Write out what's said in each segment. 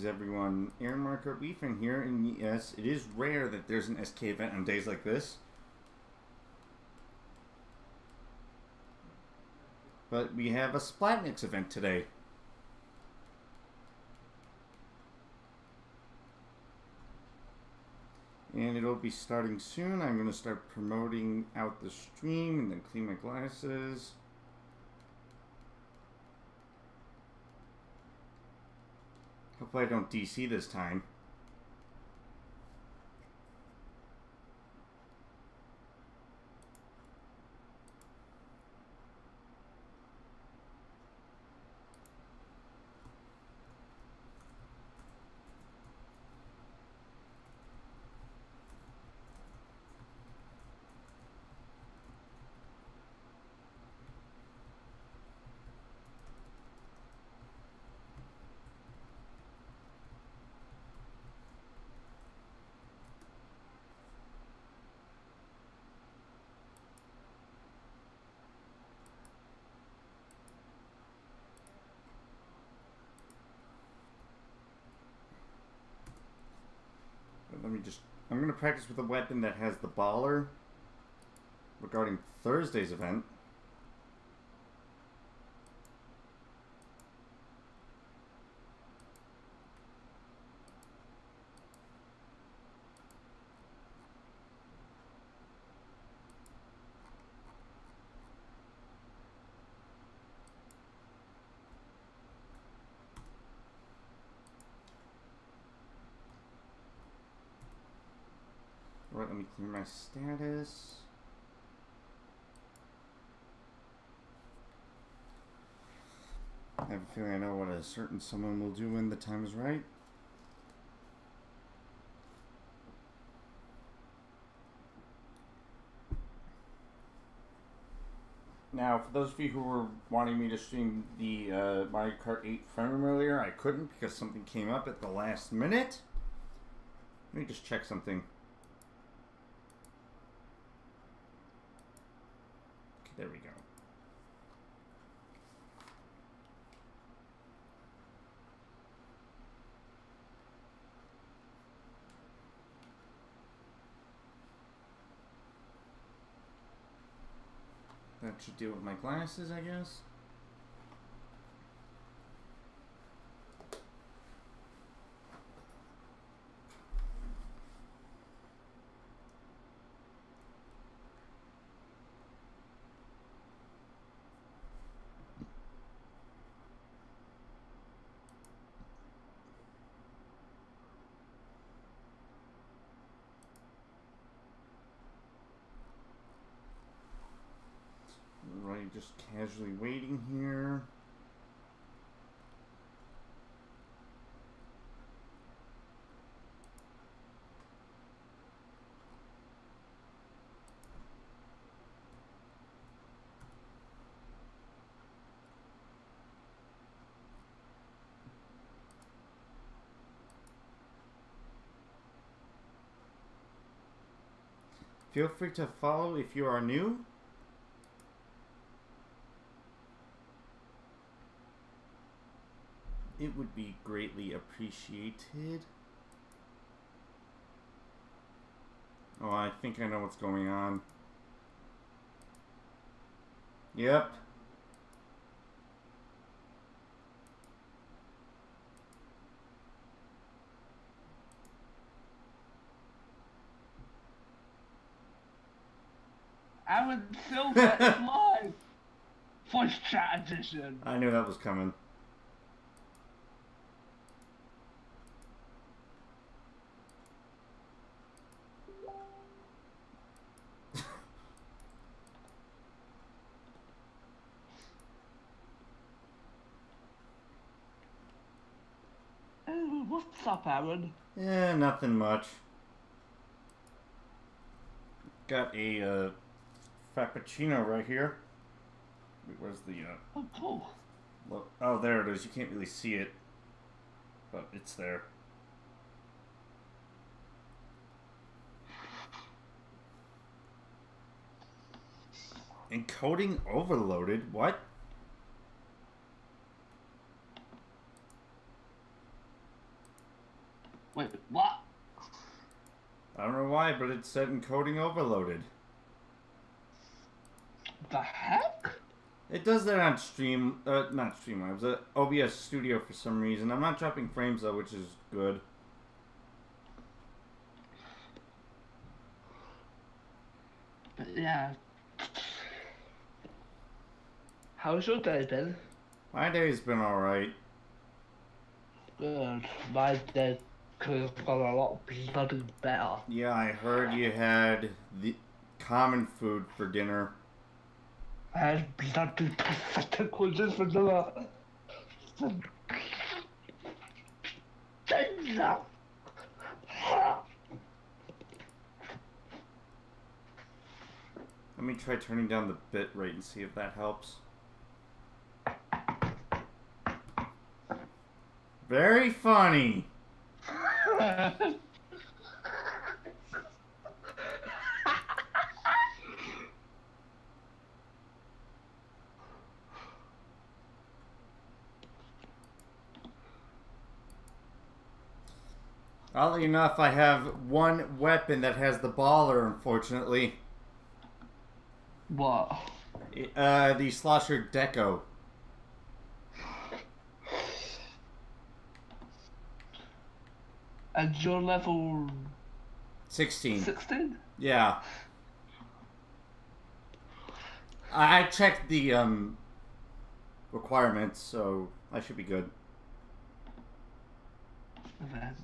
Greetings everyone, Aaron Marker Weefing here, and yes, it is rare that there's an SK event on days like this. But we have a Splatnix event today. And it'll be starting soon. I'm going to start promoting out the stream and then clean my glasses. Hopefully I don't DC this time. I'm going to practice with a weapon that has the baller regarding Thursday's event. Let me clear my status. I have a feeling I know what a certain someone will do when the time is right. Now, for those of you who were wanting me to stream the Mario Kart 8 fun room earlier, I couldn't because something came up at the last minute. Let me just check something. There we go. That should deal with my glasses, I guess. Just casually waiting here. Feel free to follow if you are new. It would be greatly appreciated. Oh, I think I know what's going on. Yep. I was so live. Voice chat edition. I knew that was coming. What's up, Aaron? Yeah, nothing much. Got a frappuccino right here. Where's the Oh, cool. Look, oh, there it is. You can't really see it, but it's there. Encoding overloaded. What? why, but it said encoding overloaded. The heck? It does that on stream, not Streamlabs, OBS Studio for some reason. I'm not dropping frames though, which is good. But yeah. How's your day been? My day's been alright. Good. My day could have gone a lot bloody better. Yeah, I heard you had the common food for dinner. I had bloody pathetic quizzes for dinner. Let me try turning down the bit rate and see if that helps. Very funny. Oddly enough, I have one weapon that has the baller, unfortunately. What? The Slosher Deco. And you're level 16. 16? Yeah. I checked the requirements, so I should be good. Event.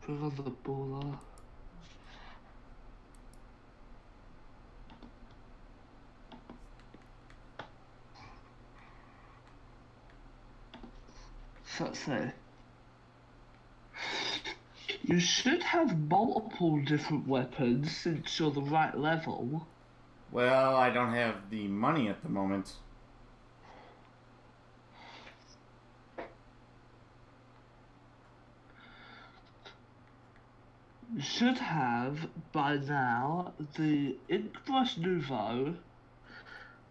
Prove on the baller. So, you should have multiple different weapons since you're the right level. Well, I don't have the money at the moment. You should have, by now, the Inkbrush Nouveau,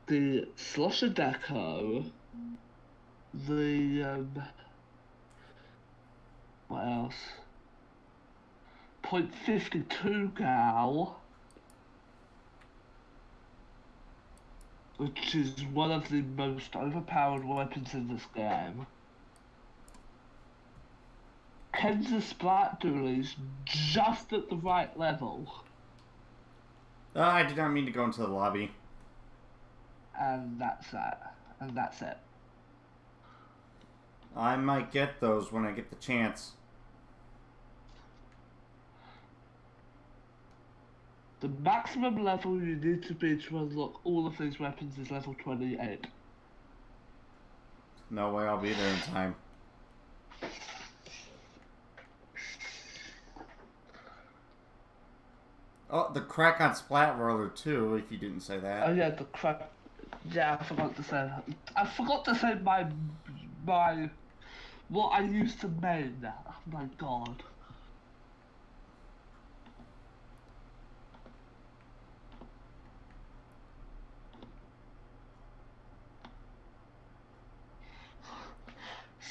the Slosher Deco, the, what else? .52 gal, which is one of the most overpowered weapons in this game. Kenza Splat Duelies just at the right level. I did not mean to go into the lobby. And that's that. And that's it. I might get those when I get the chance. The maximum level you need to be to unlock all of these weapons is level 28. No way I'll be there in time. Oh, the crack on Splat Roller too, if you didn't say that. Oh yeah, the crack. Yeah, I forgot to say that. I forgot to say my what I used to main. Oh my god.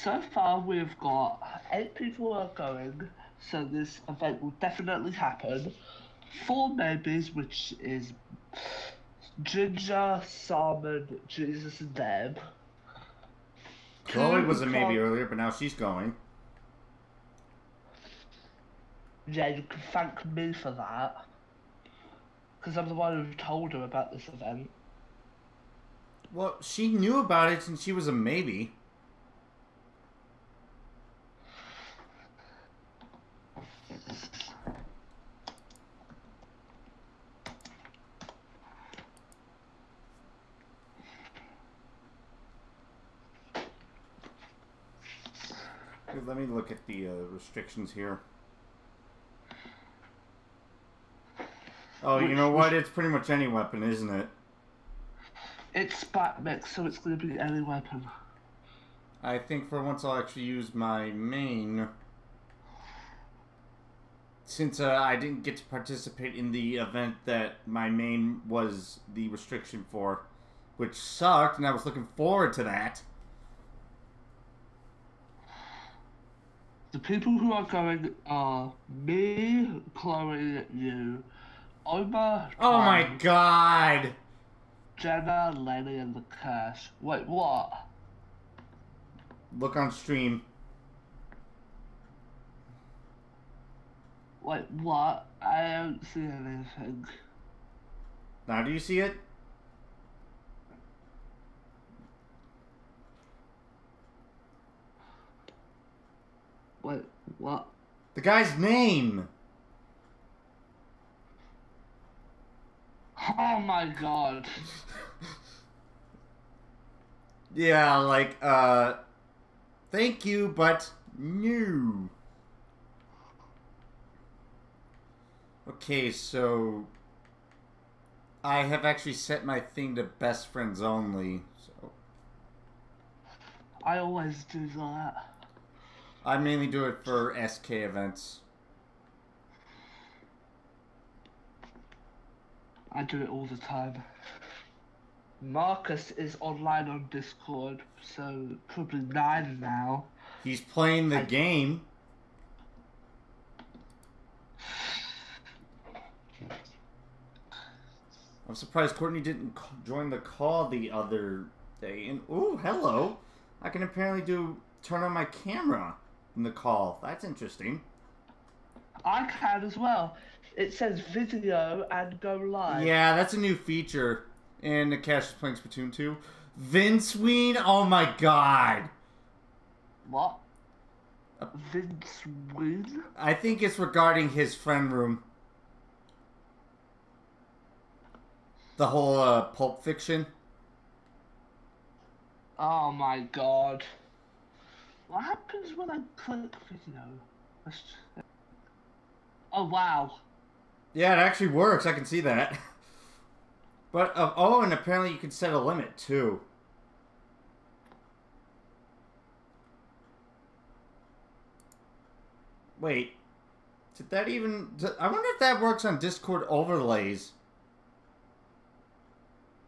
So far we've got 8 people are going, so this event will definitely happen. 4 maybes, which is Ginger, Salmon, Jesus, and Deb. Chloe was a maybe earlier, but now she's going. Yeah, you can thank me for that. Because I'm the one who told her about this event. Well, she knew about it since she was a maybe. Let me look at the restrictions here. Oh, you know what? It's pretty much any weapon, isn't it? It's SplatMix, so it's going to be any weapon. I think for once I'll actually use my main. Since I didn't get to participate in the event that my main was the restriction for, which sucked, and I was looking forward to that. The people who are going are me, Chloe, you, Omar. Oh my god! Jenna, Lenny, and the Cash. Wait, what? Look on stream. Wait, what? I don't see anything. Now do you see it? Wait, what? The guy's name! Oh my god. Yeah, like, thank you, but no. Okay, so I have actually set my thing to best friends only, so. I always do that. I mainly do it for SK events. I do it all the time. Marcus is online on Discord, so probably 9 now. He's playing the game. I'm surprised Courtney didn't join the call the other day. And ooh, hello! I can apparently turn on my camera in the call. That's interesting. I can as well. It says video and go live. Yeah, that's a new feature. And the Cash is playing Splatoon 2. Vinsween? Oh my god. What? Vinsween? I think it's regarding his friend room. The whole Pulp Fiction. Oh my god. What happens when I click video? Oh wow. Yeah, it actually works. I can see that. But, oh, and apparently you can set a limit, too. Wait. Did that even... I wonder if that works on Discord overlays.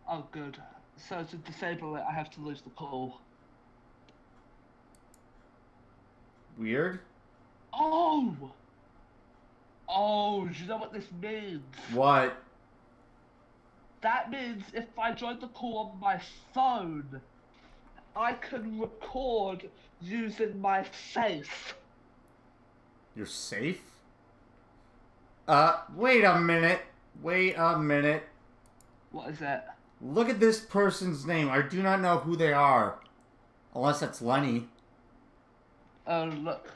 Oh, good. So to disable it, I have to lose the call. Weird. Oh! Oh, do you know what this means? What? That means if I join the call on my phone, I can record using my safe. Your safe? Wait a minute. Wait a minute. What is that? Look at this person's name. I do not know who they are. Unless that's Lenny. Oh, look.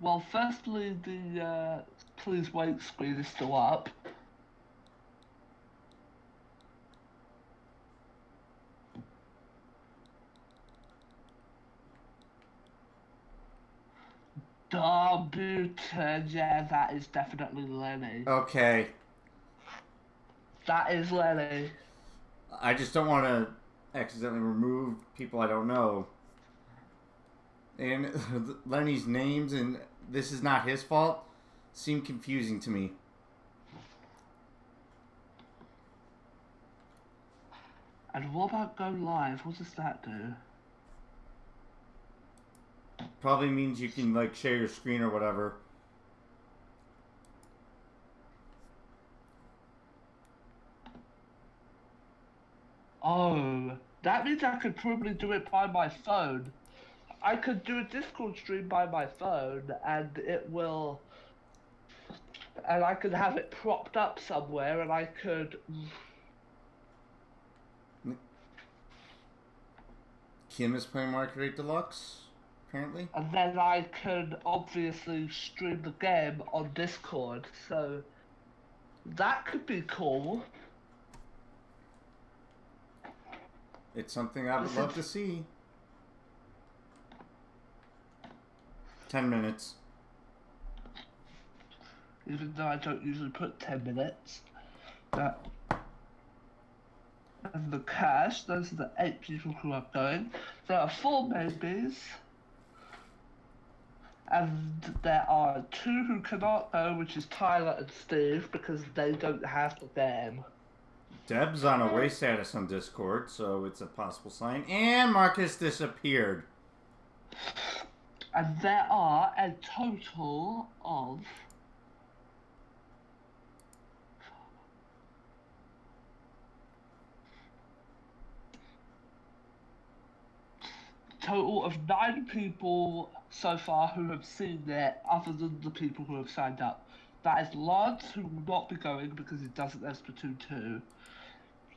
Well, firstly, the please wait screen is still up. Darbuter, yeah, that is definitely Lenny. Okay. That is Lenny. I just don't want to accidentally remove people I don't know. And Lenny's names, and this is not his fault, seem confusing to me. And what about go live? What does that do? Probably means you can, like, share your screen or whatever. Oh, that means I could probably do it by my phone. I could do a Discord stream by my phone, and it will... And I could have it propped up somewhere, and I could... Kim is playing Mario Kart 8 Deluxe? Apparently. And then I can obviously stream the game on Discord, so that could be cool. It's something I would love to see. 10 minutes. Even though I don't usually put 10 minutes. That... And the Cash, those are the 8 people who are going. There are 4 babies. And there are 2 who cannot go, which is Tyler and Steve, because they don't have the game. Deb's on away status on Discord, so it's a possible sign. And Marcus disappeared. And there are a total of 9 people so far who have seen it, other than the people who have signed up. That is Lance, who will not be going because he doesn't have Splatoon 2.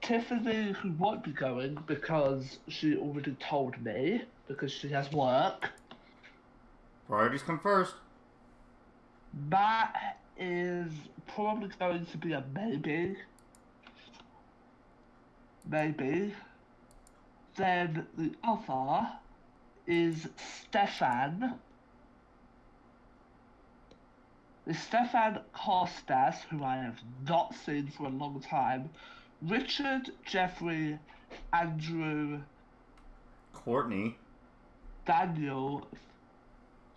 Tiffany, who won't be going because she already told me, because she has work. Priorities come first. That is probably going to be a maybe. Maybe. Then the other is Stefan. Is Stefan Costas, who I have not seen for a long time, Richard, Jeffrey, Andrew, Courtney, Daniel,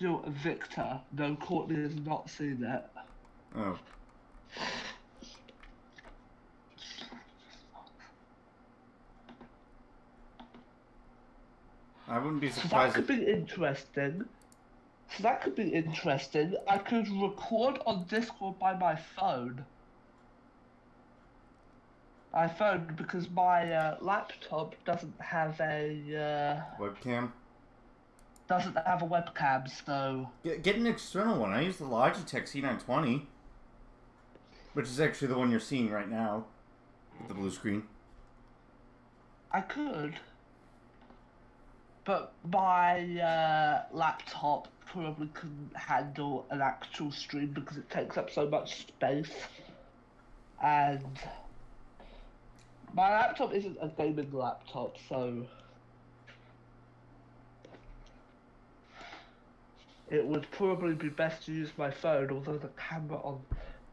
Victor. No, Courtney has not seen it. Oh. I wouldn't be surprised. So that could be interesting. So that could be interesting. I could record on Discord by my phone. My phone, because my laptop doesn't have a webcam. Doesn't have a webcam, so get an external one. I use the Logitech C920, which is actually the one you're seeing right now, with the blue screen. I could. But my laptop probably couldn't handle an actual stream because it takes up so much space. And my laptop isn't a gaming laptop, so it would probably be best to use my phone, although the camera on...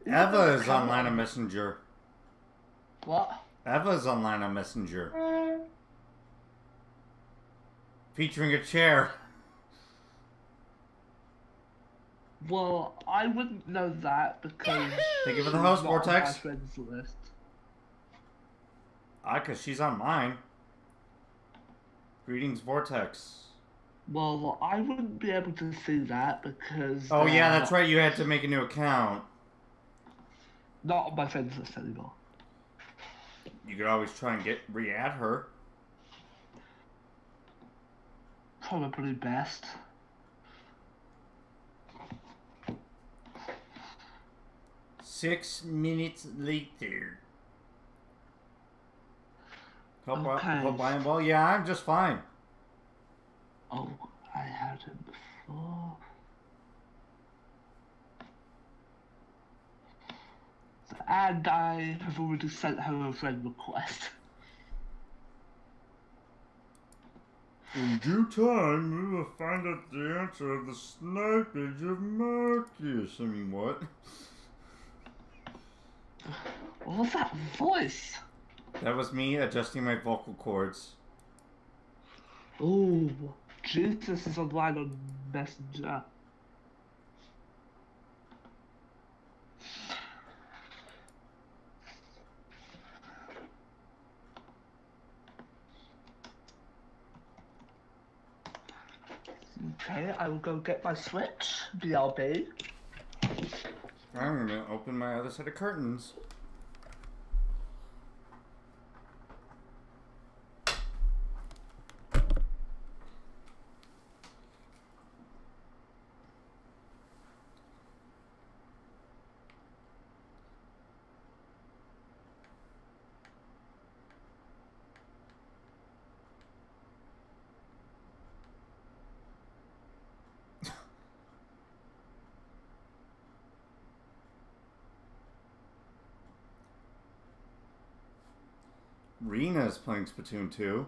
Eva is online on Messenger. What? Eva is online on Messenger. Featuring a chair. Well, I wouldn't know that because... Thank you for the host, Vortex. Ah, because she's on mine. Greetings, Vortex. Well, I wouldn't be able to see that because... Oh, yeah, that's right. You had to make a new account. Not on my friends list anymore. You could always try and re-add her. Probably best. Six minutes later. Yeah, I'm just fine. Oh, I had it before. And I have already sent her a friend request. In due time, we will find out the answer of the snipage of Marcus. I mean, what? What was that voice? That was me adjusting my vocal cords. Oh, Jesus is online on Messenger. Okay, I will go get my Switch, BRB. I'm gonna open my other set of curtains. Rena is playing Splatoon 2.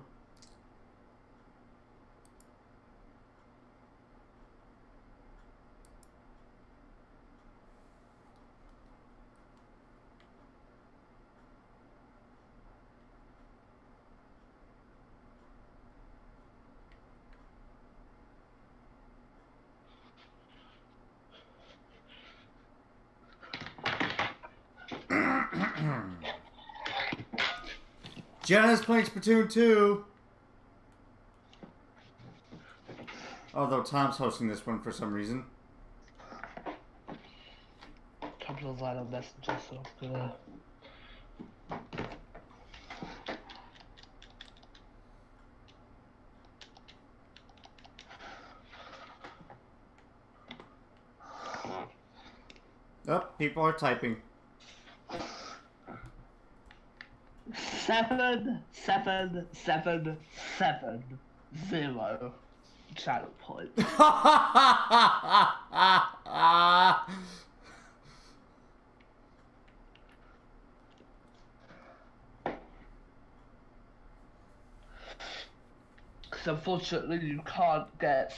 Jenna's playing Splatoon 2. Although Tom's hosting this one for some reason. Couple of vital messages, so I'm gonna... Oh, people are typing. Seven, seven, seven, seven, 0 channel point. Because unfortunately, you can't get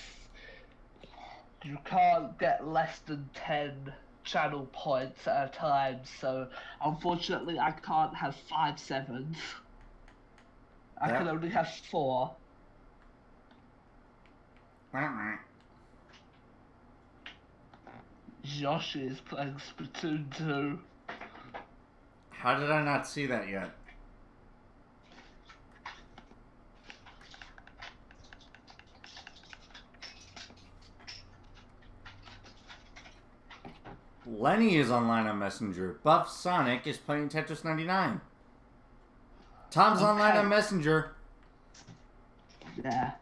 less than 10. Channel points at a time, so unfortunately I can't have 5 sevens. I can only have 4. Josh is playing Splatoon 2. How did I not see that yet? Lenny is online on Messenger. Buff Sonic is playing Tetris 99. Tom's online on Messenger. Yeah.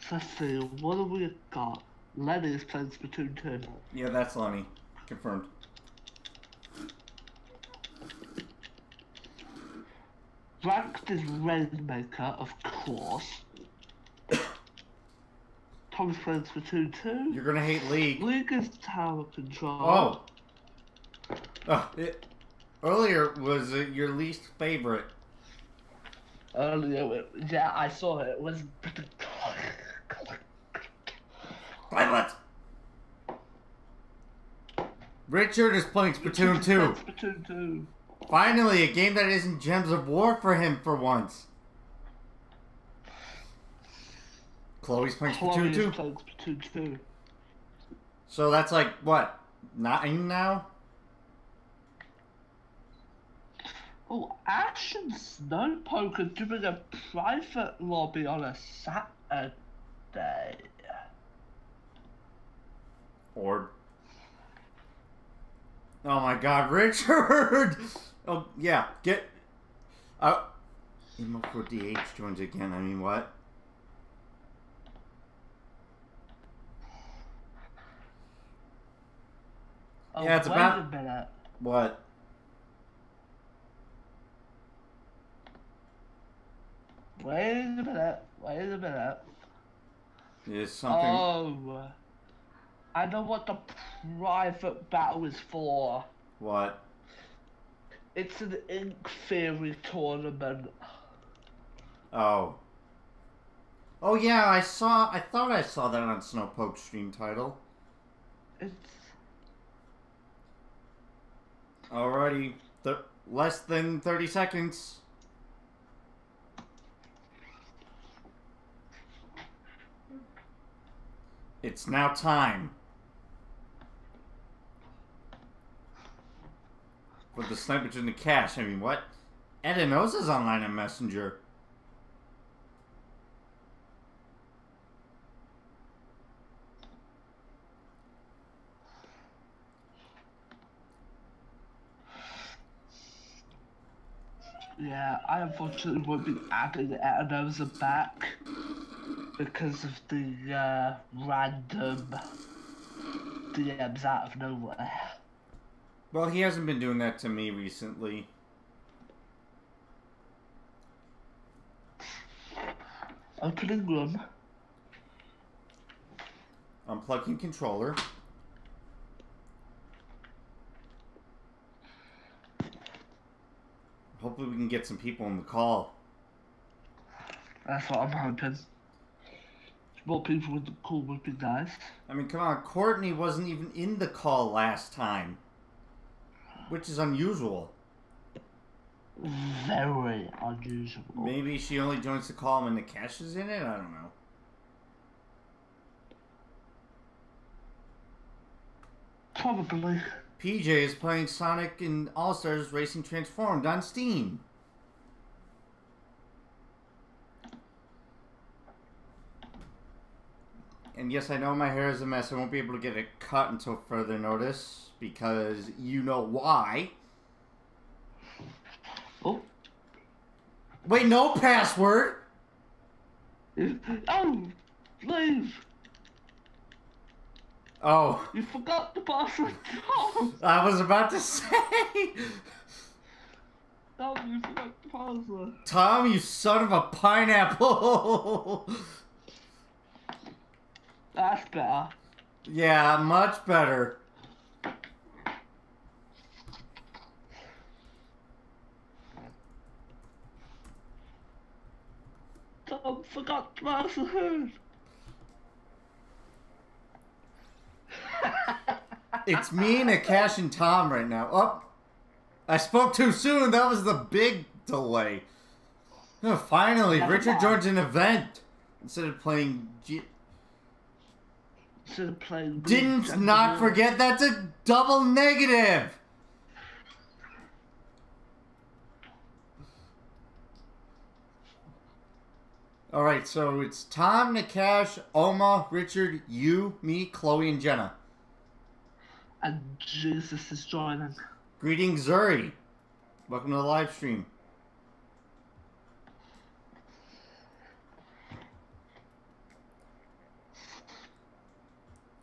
So let's see, what have we got? Lenny is playing Splatoon 2. Yeah, that's Lenny. Confirmed. Ranked is Rainmaker, of course. Tom's friends for 2-2. You're gonna hate League. League is Tower Control. Oh. Earlier was your least favorite. Earlier, yeah, I saw it. It was. Silence! Richard is playing Splatoon 2. Splatoon 2. Finally, a game that isn't Gems of War for him for once. Chloe's playing Splatoon 2. So that's like, what, 9 now? Oh, Action Snowpoker doing a private lobby on a Saturday. Or... Oh my God, Richard! Oh, yeah, get... Emo4DH joins again, I mean, what? Oh, yeah, it's wait about... a minute. What? Wait a minute. There's something... Oh! I know what the private battle is for. What? It's an Ink Theory tournament. Oh. Oh yeah, I thought I saw that on Snowpoke's stream title. It's... Alrighty, less than 30 seconds. It's now time. With the sniper in the cache, I mean, what? Edenosa's is online on Messenger. Yeah, I unfortunately won't be adding Edenosa back because of the random DMs out of nowhere. Well, he hasn't been doing that to me recently. Opening room. Unplugging controller. Hopefully we can get some people on the call. That's what I'm hoping. More people with the call would be nice. I mean, come on, Courtney wasn't even in the call last time. Which is unusual. Very unusual. Maybe she only joins the call when the cash is in it? I don't know. Probably. PJ is playing Sonic and All-Stars Racing Transformed on Steam. And yes, I know my hair is a mess. I won't be able to get it cut until further notice because you know why. Oh. Wait, no password. Oh, leave. Oh. You forgot the password. Oh. I was about to say. Oh, you forgot the password. Tom, you son of a pineapple. That's better. Yeah, much better. I forgot the password. It's me and a Cash and Tom right now. Oh, I spoke too soon. That was the big delay. Oh, finally, that's Richard joins an event instead of playing. Didn't not forget, that's a double negative. All right, so it's Tom, Nikesh, Oma, Richard, you, me, Chloe, and Jenna. And Jesus is joining. Greetings, Zuri. Welcome to the live stream.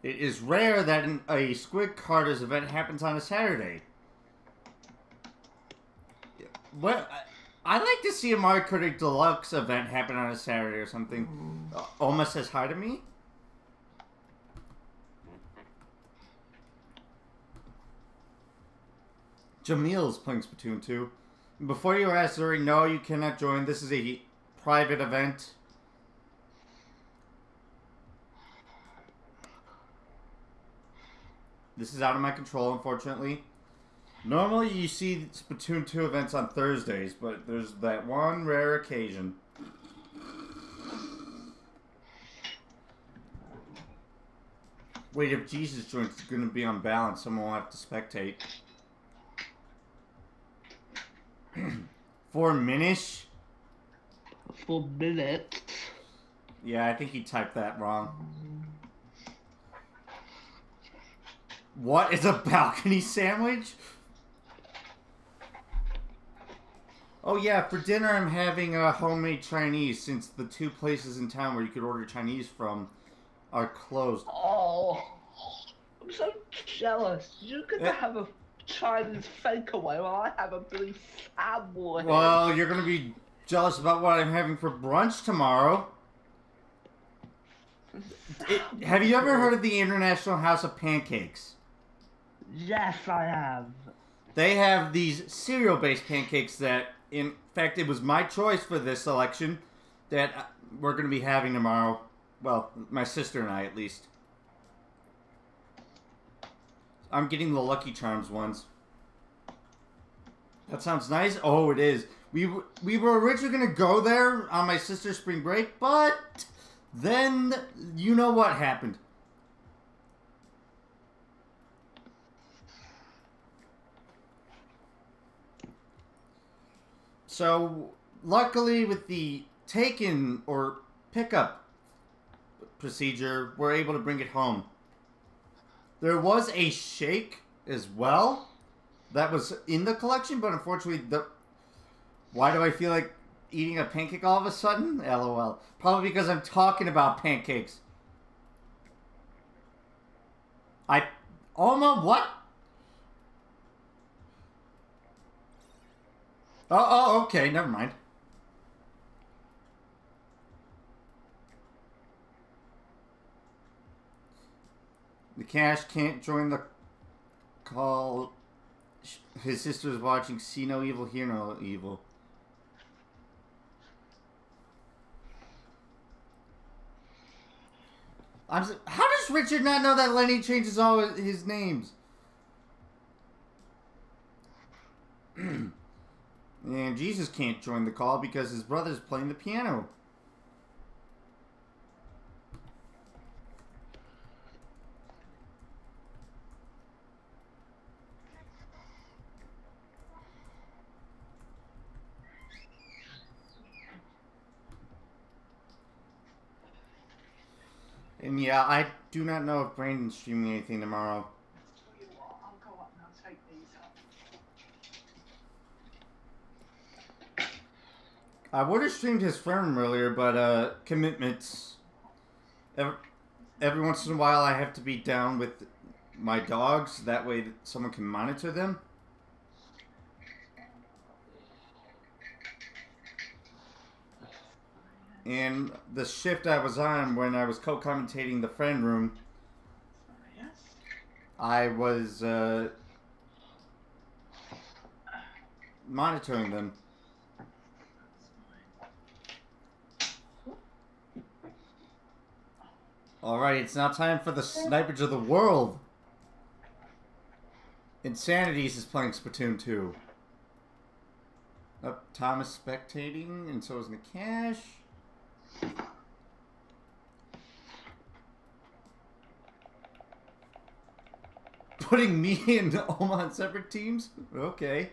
It is rare that a Squid Carters event happens on a Saturday. What? I'd like to see a Mario Kart 8 Deluxe event happen on a Saturday or something. Oma says hi to me. Jamil's playing Splatoon 2. Before you ask, Zuri, no, you cannot join. This is a private event. This is out of my control, unfortunately. Normally, you see Splatoon 2 events on Thursdays, but there's that one rare occasion. Wait, if Jesus joins, it's going to be on balance. Someone will have to spectate. 4 minutes? 4 minutes? Yeah, I think he typed that wrong. What is a balcony sandwich? Oh yeah, for dinner I'm having a homemade Chinese since the two places in town where you could order Chinese from are closed. Oh, I'm so jealous. You could have a Chinese fakeaway while I have a blue sandwich. Well, you're going to be jealous about what I'm having for brunch tomorrow. Have you ever heard of the International House of Pancakes? Yes, I have. They have these cereal-based pancakes that, in fact, it was my choice for this selection that we're going to be having tomorrow. Well, my sister and I, at least. I'm getting the Lucky Charms ones. That sounds nice. Oh, it is. We were originally going to go there on my sister's spring break, but then, you know what happened. So, luckily with the take-in or pickup procedure, we're able to bring it home. There was a shake as well that was in the collection, but unfortunately, why do I feel like eating a pancake all of a sudden? LOL. Probably because I'm talking about pancakes. Oma, what? Oh, okay, never mind. The Cash can't join the call. His sister's watching. See no evil, hear no evil. How does Richard not know that Lenny changes all his names? And Jesus can't join the call because his brother's playing the piano. And yeah, I do not know if Brandon's streaming anything tomorrow. I would have streamed his firm earlier, but commitments. Every once in a while I have to be down with my dogs, that way someone can monitor them. And the shift I was on when I was co-commentating the friend room, I was monitoring them. Alright, it's now time for the Snipers of the World. Insanities is playing Splatoon 2. Tom is spectating, and so is Nikesh. Putting me and Oma on separate teams? Okay.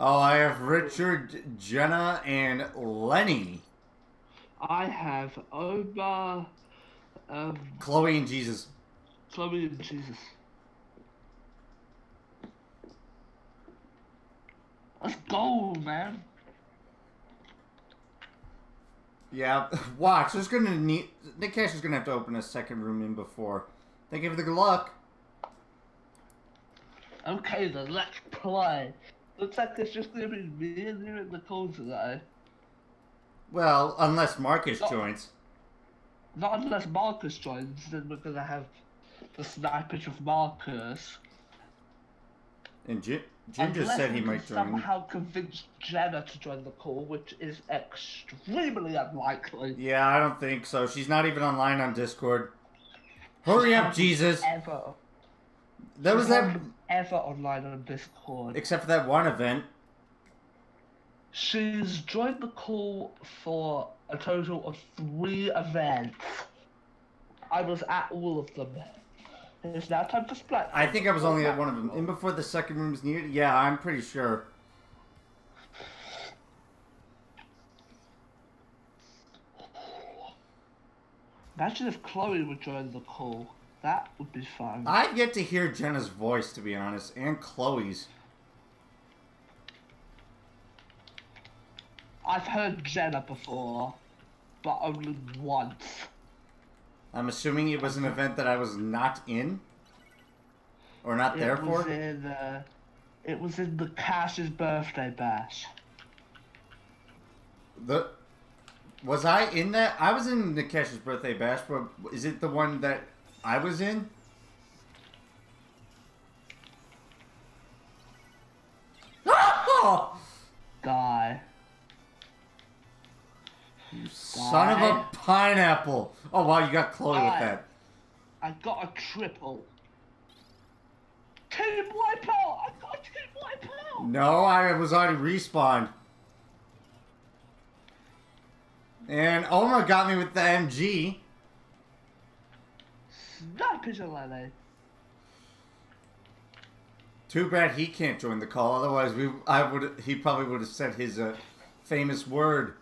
Oh, I have Richard, Jenna, and Lenny. I have Oba, Chloe and Jesus. Chloe and Jesus. Let's go, man. Yeah, watch. There's gonna need. Nikesh is gonna have to open a second room in before. Thank you for the good luck. Okay, then let's play. Looks like it's just gonna be me and you in the call today. Well, unless Marcus joins. Not unless Marcus joins, then we're gonna have the snipage of Marcus. And Jim just said he might join. Somehow convinced Jenna to join the call, which is extremely unlikely. Yeah, I don't think so. She's not even online on Discord. Hurry up, Jesus! Ever. There was that ever online on Discord. Except for that one event. She's joined the call for a total of 3 events. I was at all of them. It's now time for Splat. I think I was only at one of them. In before the second room is needed? Yeah, I'm pretty sure. Imagine if Chloe would join the call. That would be fun. I'd get to hear Jenna's voice, to be honest, and Chloe's. I've heard Jenna before, but only once. I'm assuming it was an event that I was not in, or not there for. It was in the Cash's birthday bash. Was I in that? I was in the Cash's birthday bash, but is it the one that I was in? Oh! Die. You son of a pineapple! Oh wow, you got Chloe with that. I got a triple. Team wipeout! I got a team wipeout! No, I was already respawned. And Oma got me with the MG. Snap is a lie. Too bad he can't join the call. Otherwise, he probably would have said his famous word.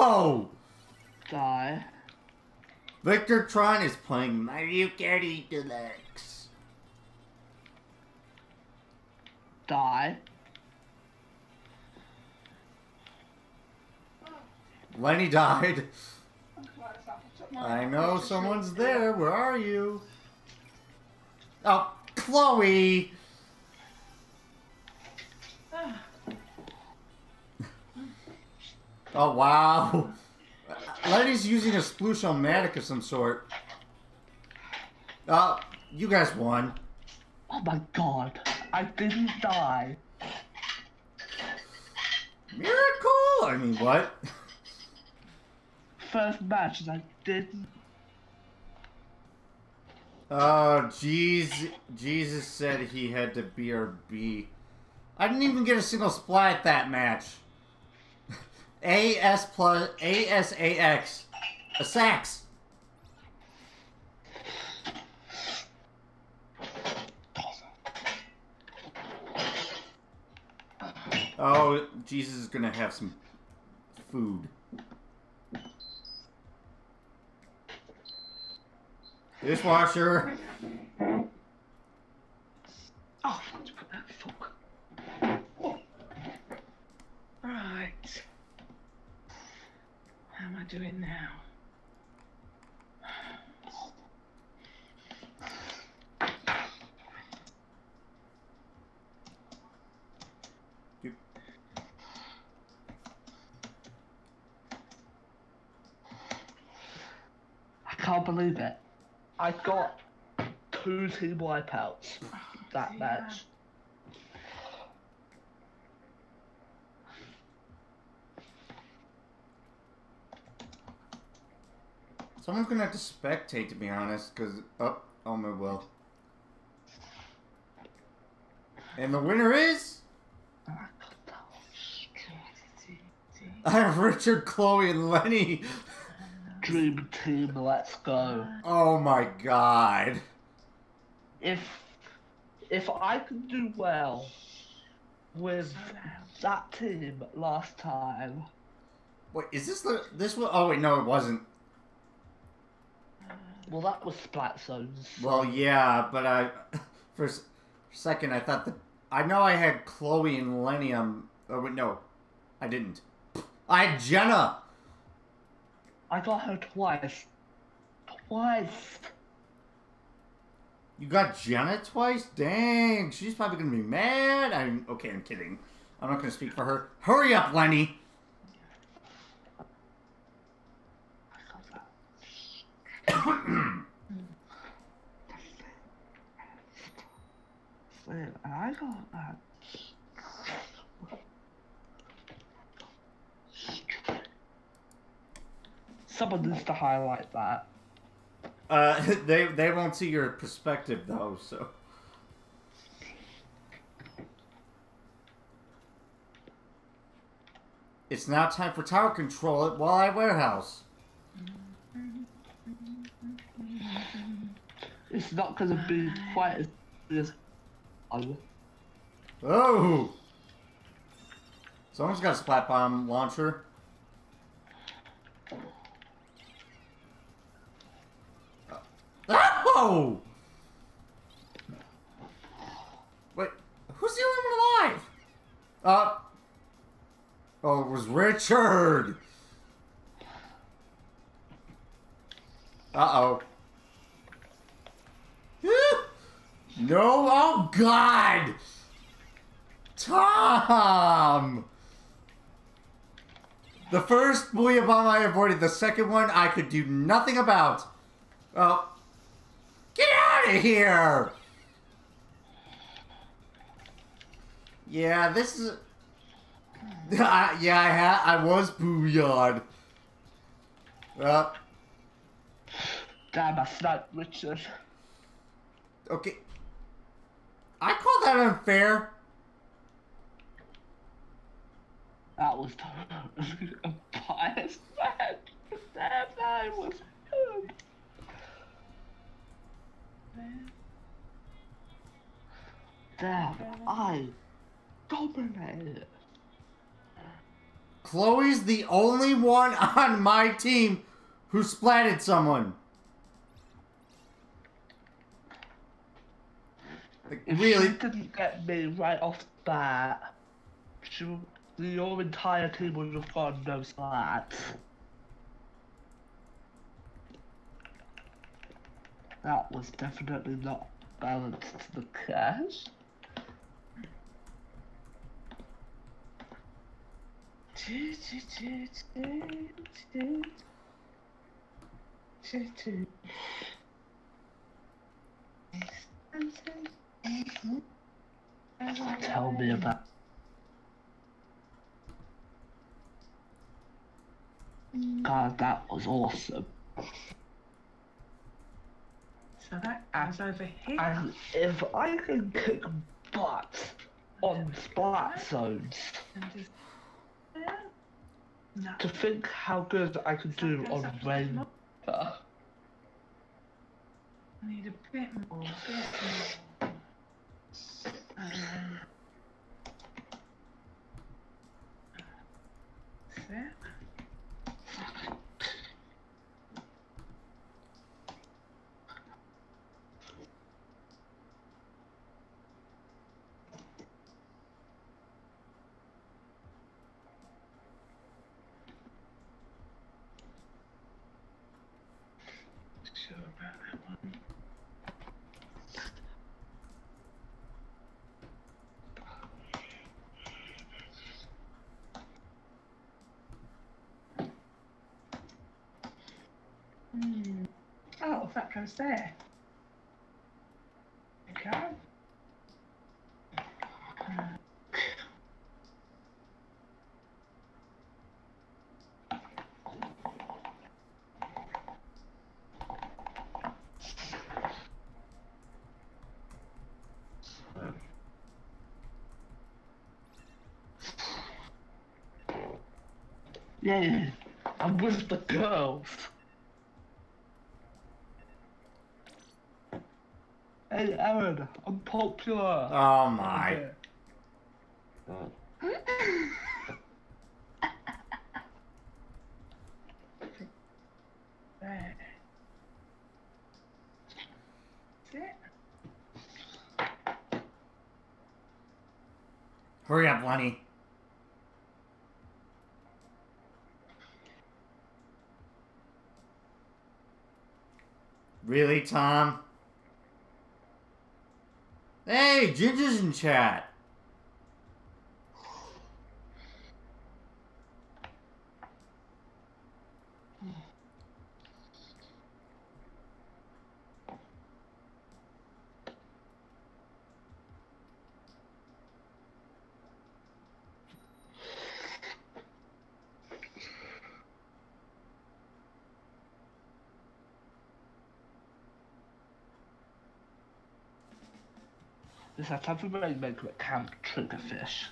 Oh! Die. Victor Tron is playing Mario Kart 8 Deluxe. Die. Lenny died. I know someone's there. Where are you? Oh, Chloe! Oh, wow. Lenny's using a Sploosh-O-Matic of some sort. Oh, you guys won. Oh, my God. I didn't die. Miracle! I mean, what? First match, I didn't. Oh, jeez. Jesus said he had to BRB. I didn't even get a single splat that match. AS plus ASAX. A sax. Oh, Jesus is gonna have some food. Dishwasher. Oh, I forgot to put that fork. Oh. Right. How am I doing now? I can't believe it. I got two team wipeouts that match. Someone's gonna have to spectate, to be honest, because oh my will. And the winner is I have Richard, Chloe, and Lenny. Dream team, let's go. Oh my god. If I can do well with that team last time. Wait, is this the this one? Oh wait, no, it wasn't. Well, that was Splat Zones. Well, yeah, but for a second I thought that I know I had Chloe and Lenny on. Oh wait, no, I didn't. I had Jenna. I got her twice. Twice. You got Jenna twice? Dang, she's probably gonna be mad. Okay, I'm kidding. I'm not gonna speak for her. Hurry up, Lenny! I got that. Someone needs to highlight that. They won't see your perspective though, so. It's now time for tower control it while I warehouse. It's not gonna be quite as oh! Someone's got a splat bomb launcher. Oh! Wait, who's the only one alive? Oh, it was Richard! Uh-oh. No, oh god! Tom! The first Booyah Bomb I avoided, the second one I could do nothing about. Oh. Get out of here! Yeah, this is. I was booyah'd. Damn, I sniped Richard. Okay. I call that unfair. That was a biased match. That was good. Damn, I dominated. Chloe's the only one on my team who splatted someone. Like, if really? She didn't get me right off the bat, your entire team would have gone no slats. That was definitely not balanced to the cash. Tell me about. God, that was awesome. So that adds over here. And if I can kick butt on Splat Zones, to think how good I could do on Rainmaker. I need a bit more. That's it. goes there. There we go. Yeah, I'm with the girls. Hey Aaron, I'm popular. Oh my. There. That's it. Hurry up, Lenny. Really, Tom? Hey, Ginger's in chat. I'd have a Rainmaker at camp triggerfish.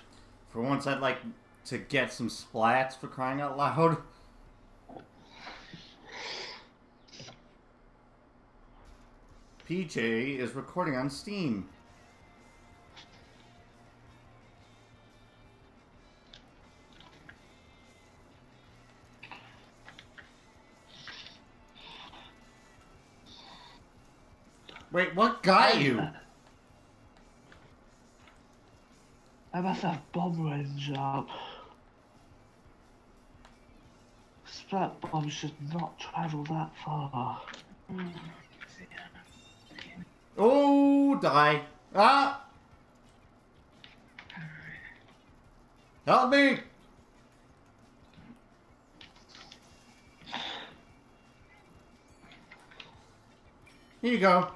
For once, I'd like to get some splats, for crying out loud. PJ is recording on Steam. Wait, what got you? I must have bomb range up. Splat bombs should not travel that far. Oh, die. Ah! Help me! Here you go.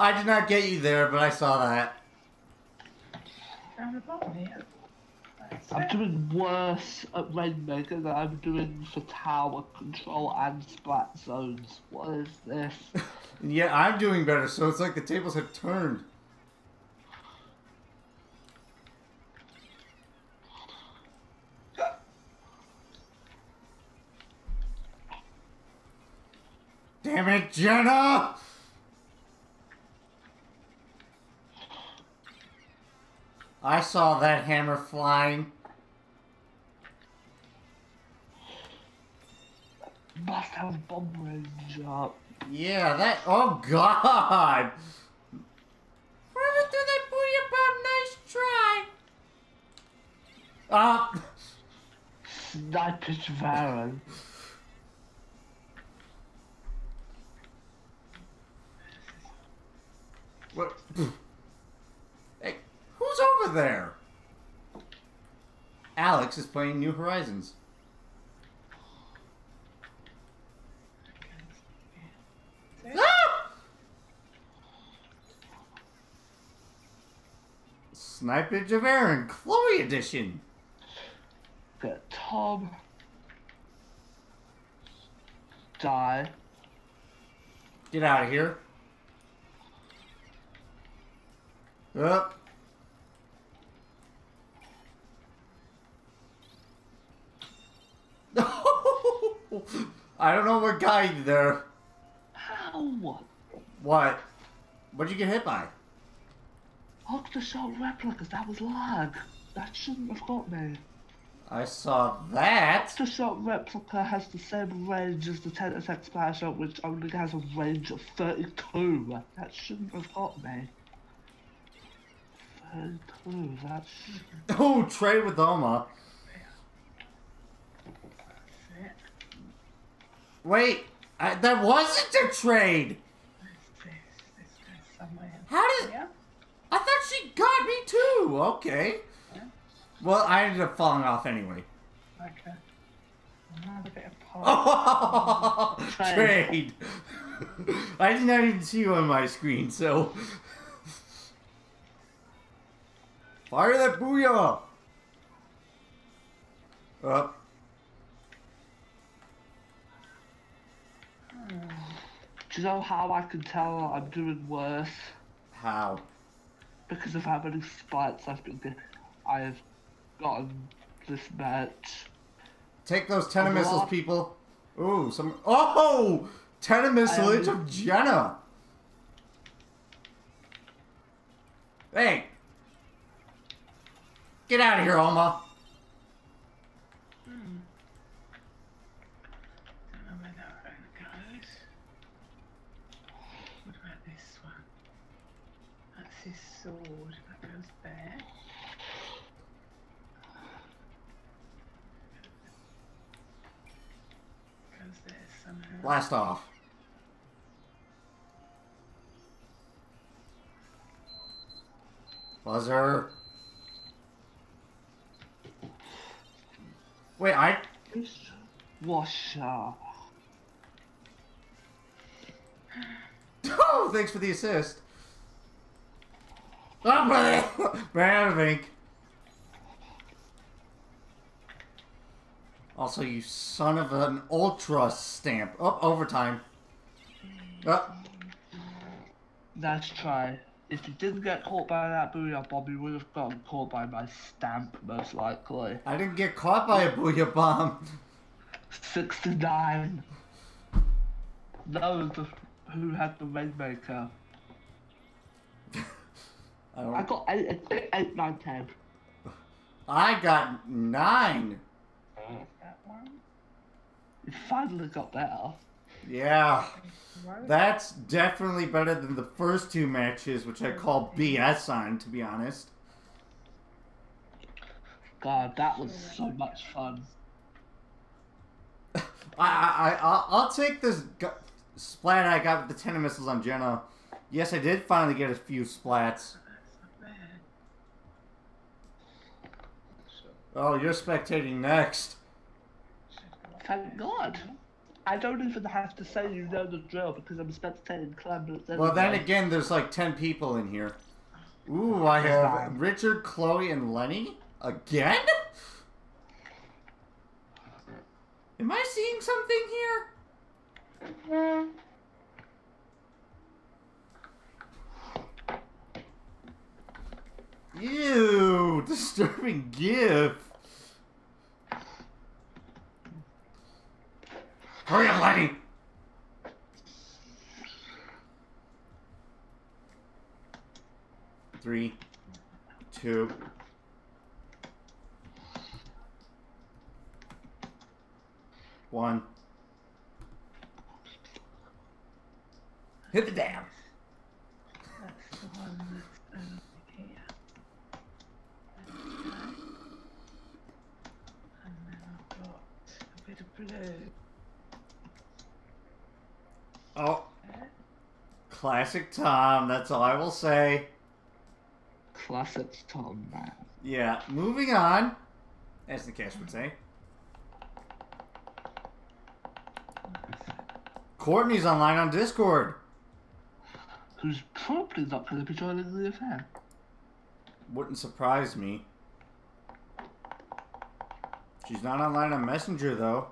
I did not get you there, but I saw that. I'm doing worse at Rainmaker than I'm doing for tower control and splat zones. What is this? Yeah, I'm doing better, so it's like the tables have turned. Damn it, Jenna! I saw that hammer flying. Must have bomb range up. Yeah, that. Oh God! Whoever threw that Booyah Bomb, nice try. Ah! Sniper's Varen. What? Who's over there? Alex is playing New Horizons. Ah! Snipage of Aaron, Chloe edition. Got Tom. Die. Get out of here. Up. I don't know what got you there. Ow! What? What'd you get hit by? Octoshot replicas, that was lag. That shouldn't have got me. I saw that. Octoshot replica has the same range as the 10 attack Splatshot, which only has a range of 32. That shouldn't have got me. 32, that shouldn't... Oh, trade with Oma. That's it. Wait, that wasn't a trade! How did... Yeah? I thought she got me too! Okay. Yeah. Well, I ended up falling off anyway. Okay. Another bit of pop. Oh! Trade! I did not even see you on my screen, so... Fire that Booyah! Do you know how I can tell I'm doing worse? How? Because of how many spikes I've been getting. I have gotten this match. Take those Tenomissiles, people. Ooh, some. Oh! Tenomissile of Jenna! Hey! Get out of here, Oma! Sword that goes there. Goes there somehow. Blast off. Buzzer. Wait, I. Washer. Oh, thanks for the assist. Oh, ran out of ink. Also, you son of an ultra stamp. Oh, overtime. Oh. Nice try. If you didn't get caught by that Booyah Bomb, you would have gotten caught by my stamp, most likely. I didn't get caught by a Booyah Bomb. 69. That was the, who had the Rainmaker. I got 8, 9, 10. I got 9. That one? You finally got better. Yeah. That's definitely better than the first two matches, which I call BS on, to be honest. God, that was so much fun. I'll take this splat I got with the Tenomissile on Jenna. Yes, I did finally get a few splats. Oh, you're spectating next. Thank God. I don't even have to say you know the drill because I'm spectating. Well, then again, there's like 10 people in here. Ooh, I have Richard, Chloe, and Lenny? Again? Am I seeing something here? Ew, disturbing gift. Hurry up, Lenny! Three, two. One. Hit the dam. That's the one that's yeah. And then I've got a bit of blue. Oh, classic Tom. That's all I will say. Classic Tom, man. Yeah, moving on, as the cast would say. Courtney's online on Discord. Who's probably not going to be joining the event. Wouldn't surprise me. She's not online on Messenger, though.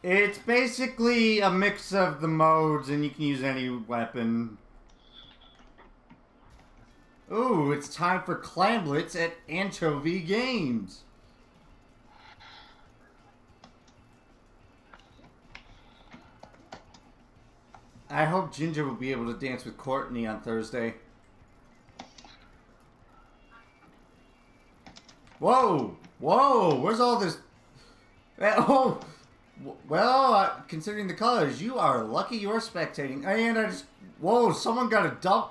It's basically a mix of the modes, and you can use any weapon. Ooh, it's time for clamblets at Anchovy Games. I hope Ginger will be able to dance with Courtney on Thursday. Whoa! Whoa! Where's all this... Oh! Well, considering the colors, you are lucky you're spectating. And I just... Whoa, someone got a dump.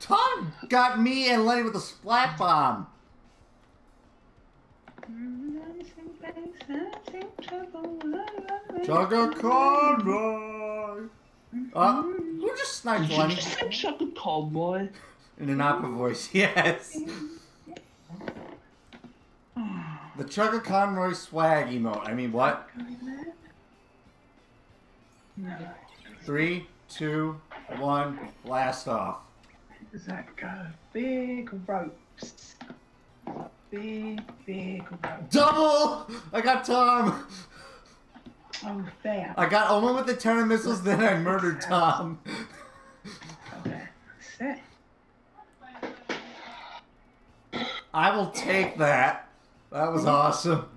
Tom got me and Lenny with a splat bomb. Chugga Conroy! Who just sniped one? Did you just say Chugga Conroy? In an opera voice, yes. The Chugga Conroy swag emote. I mean, what? 3, 2, 1, blast off. That guy, big ropes. Big ropes. Double! I got Tom! Oh, fair. I got Omen with the Tenomissile, then I murdered Tom. Okay, that's it. I will take that. That was awesome.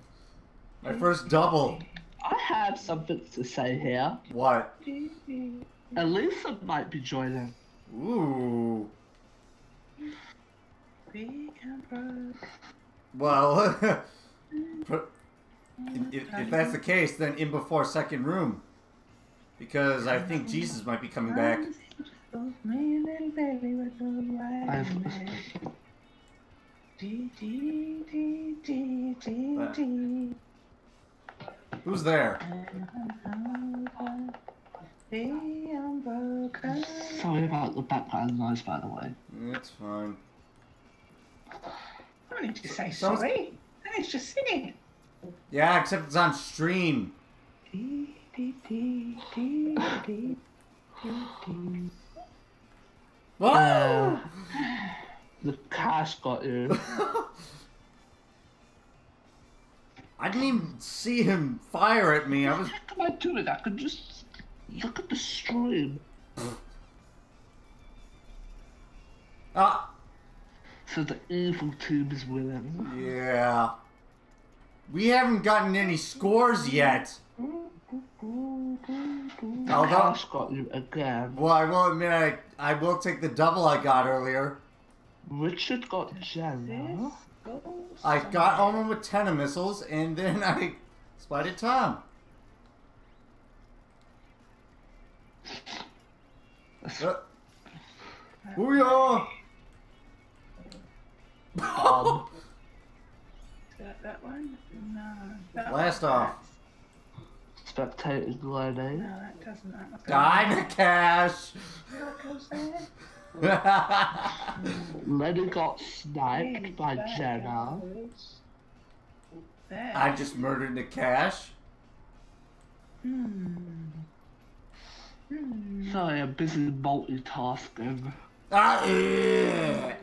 My first double. I have something to say here. What? Elisa might be joining. Ooh. Well, if that's the case, then in before second room, because I think Jesus might be coming back. Who's there? Sorry about the background noise, by the way. It's fine. I don't need to say sorry. It's just singing. Yeah, except it's on stream. Whoa! The cash got you. I didn't even see him fire at me. I was. How can I do it? I could just look at the stream. Ah. So the evil tube is winning. Yeah. We haven't gotten any scores yet. Although, got you again. Well, I will admit, I will take the double I got earlier. Richard got Jenna. I got Omen with Tenomissiles, and then I spotted Tom. Booyah! Is that that one? No. Blast off. Spectator's blood, eh? No, that doesn't happen. Die to cash! Lenny got sniped by Jenna. I just murdered the cash. Sorry, I'm busy multitasking. Yeah.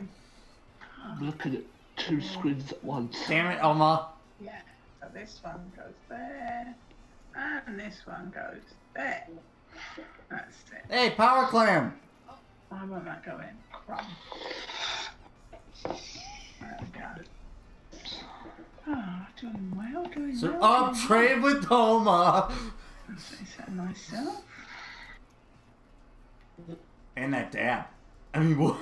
I'm looking at two screens at once. Damn it, Oma. Yeah, so this one goes there, and this one goes there. That's it. Hey, Power Clam! Oh, why won't that go in? Crumb. There we go. Oh, doing well, doing so well. So I'll trade with Oma. Is that myself? And that dab. I mean, what?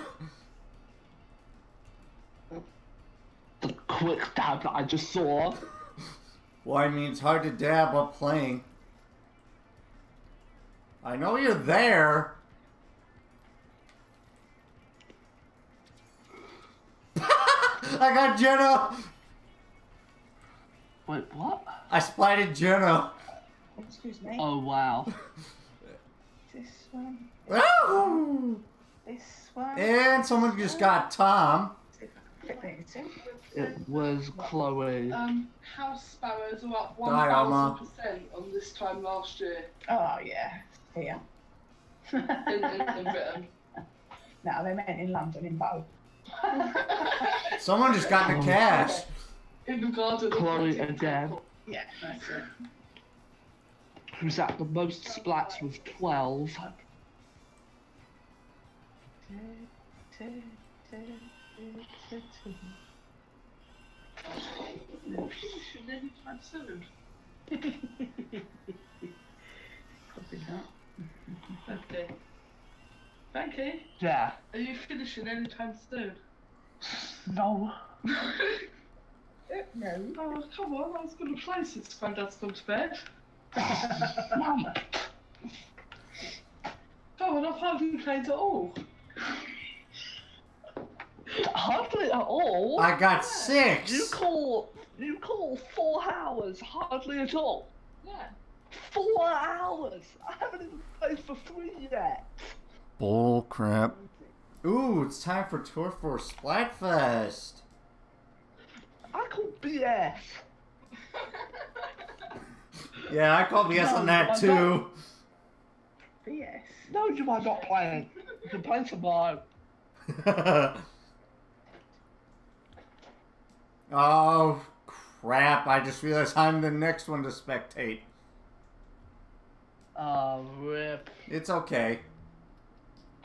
The quick dab that I just saw. Well, I mean, it's hard to dab up playing. I know you're there. I got Jenna. Wait, what? I splatted Jenna. Excuse me. Oh, wow. This one. Oh! This one. And someone just got Tom. It was Chloe. House sparrows are up 1,000% on this time last year. Oh yeah, here. In Britain. No, they meant in London, in Bow. Someone just got the cash. In the garden. Chloe again. Yeah, that's it. Who's at the most splats with 12? Okay. Becky? Yeah. Are you finishing anytime soon? No. No. Oh, come on, I was going to play since Granddad's gone to bed. Mum! Come on, I've hardly played at all. Hardly at all. I got 6. You call 4 hours hardly at all. Yeah. 4 hours! I haven't even played for free yet! Bull crap. Ooh, it's time for Tour 4 Splat Fest! I call BS! Yeah, I call BS on that too! BS? No, you might not play. You can play tomorrow. Oh, crap. I just realized I'm the next one to spectate. Oh, rip. It's okay.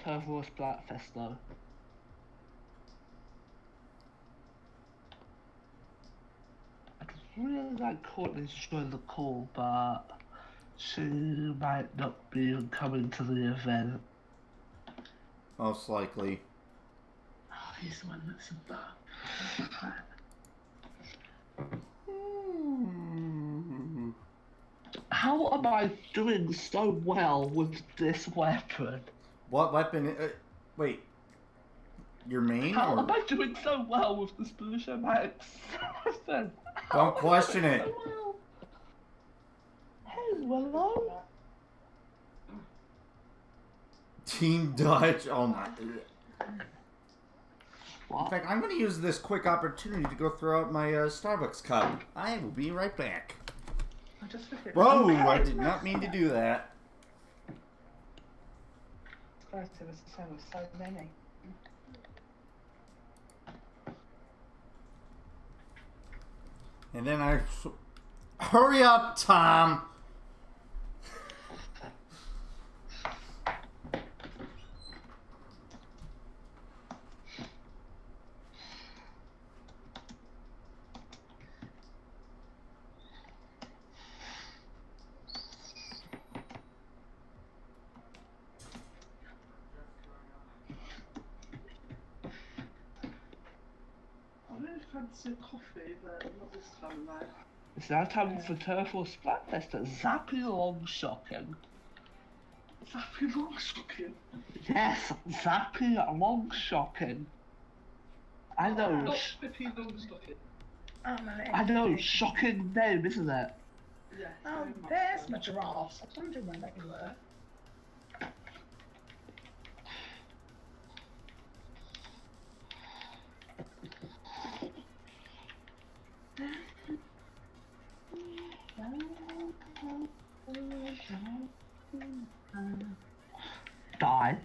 Curveball Splatfest, though. I'd really like Courtney to join the call, but she might not be coming to the event. Most likely. Oh, he's the one that's in that. How am I doing so well with this weapon? What weapon? Wait, your main? How am I doing so well with the Sploosh-O-Matic 7? Don't question it. So well? Hello? Team Dutch. Oh my. What? In fact, I'm going to use this quick opportunity to go throw out my Starbucks cup. I will be right back. Whoa, I did not mean to do that. And then I... Hurry up, Tom! Coffee, but not this time around. It's now time for Turf or Splat Fest at Zappy Long Shocking. Zappy Long Shocking? Yes, Zappy Long Shocking. I know. Not Zappy Long Shocking. Oh, my I know, shocking name, isn't it? Yeah. Oh, there's my giraffe. I wonder where they were. Die.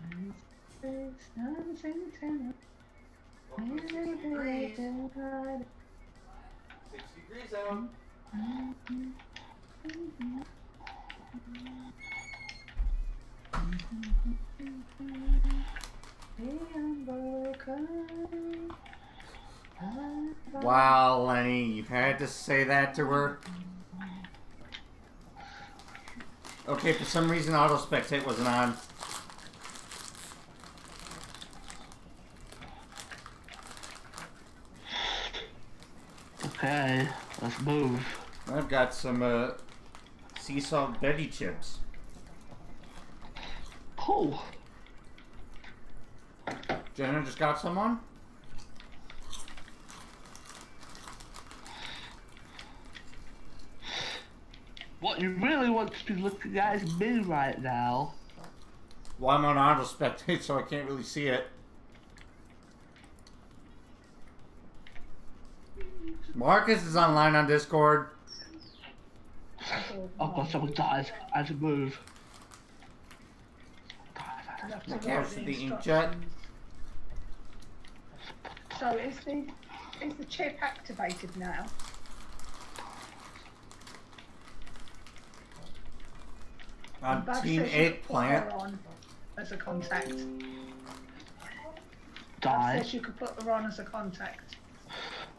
Wow, Lenny, you had to say that to her? Okay, for some reason auto spectate wasn't on. Okay, let's move. I've got some sea salt Betty chips. Cool. Jenna just got some on? What you really want to be looking at is me right now. Well, I'm on auto spectate, so I can't really see it. Marcus is online on Discord. Oh god, someone dies. I have to move. I captured the inkjet. So is the chip activated now? I'm Team Eggplant. As a contact. Die. Says you could put her on as a contact.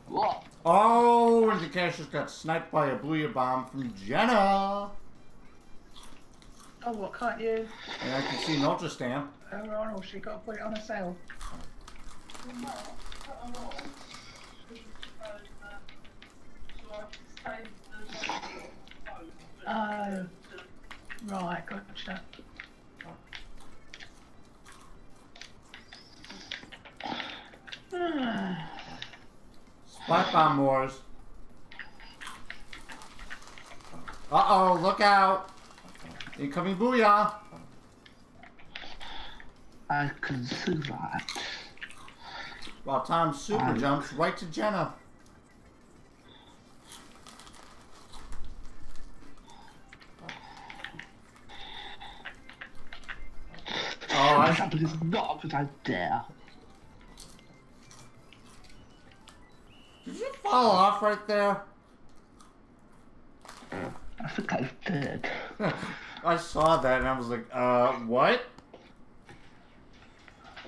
What? Oh, and the cash just got sniped by a Booyah Bomb from Jenna. Oh, what, can't you? And I can see an Ultra Stamp. Her on, or she got to put it on herself. Oh. Right, gotcha. Splat Bomb Wars. Uh-oh, look out! Incoming Booyah! I can see that. Well, Tom super jumps right to Jenna. Oh, that is not a good idea. Did you fall off right there? I think I did. I saw that and I was like, what?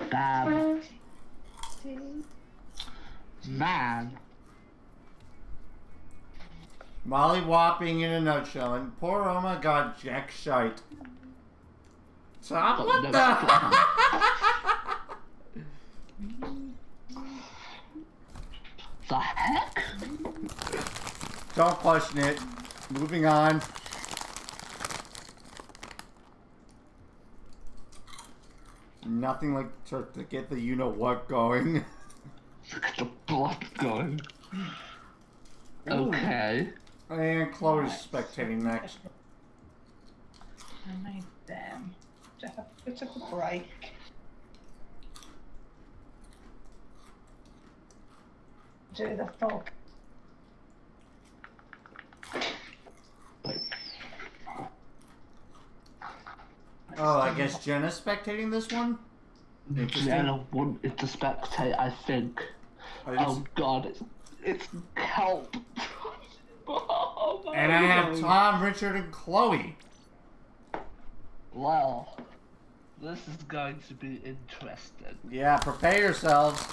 Damn. Man. Molly whopping in a nutshell, and poor Oma got jack shite. Tom, what the? The heck? Don't question it. Moving on. Nothing like to get the you-know-what going. Get the blood going. Okay. And Chloe's spectating next. I made them. Just have to take a break. Do the fog. Oh, I guess Jenna's spectating this one? Jenna wanted to spectate, I think. Oh god, it's kelp. Oh, and I have Tom, Richard, and Chloe. Well, this is going to be interesting. Yeah, prepare yourselves.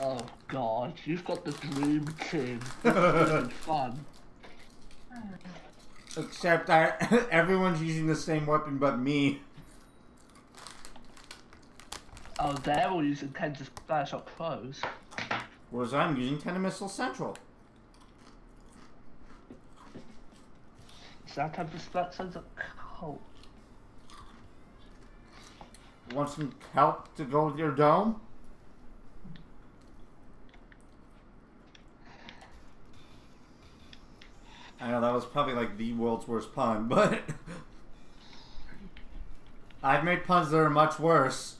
Oh god, you've got the dream team. This is gonna be fun. Except everyone's using the same weapon but me. Oh, they're all using Kenza's Flashshot Pros. Whereas I'm using Tenomissile Central. Sometimes the Splat Zones are cold. Want some help to go with your dome? I know that was probably like the world's worst pun, but I've made puns that are much worse.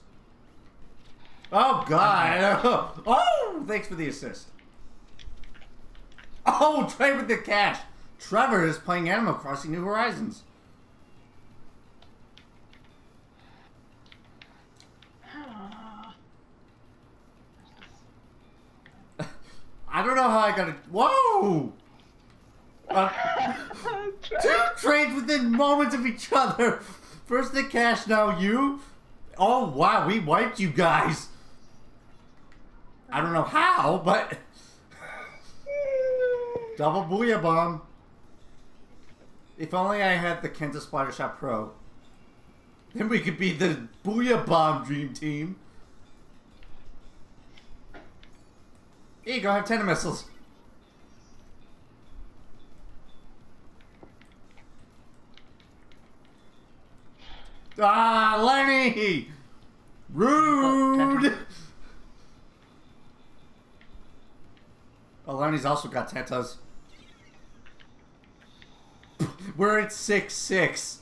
Oh god! Oh, thanks for the assist. Oh, Trevor the Cash. Trevor is playing Animal Crossing New Horizons. I don't know how I got it. Whoa! Two trades within moments of each other. First the Cash, now you. Oh wow, we wiped you guys. I don't know how, but double Booyah Bomb. If only I had the Kenza Splattershot Pro. Then we could be the Booyah Bomb dream team. Here you go, have Tenomissile. Ah, Lenny! Rude! Oh, Lenny's also got tetas. We're at 6-6.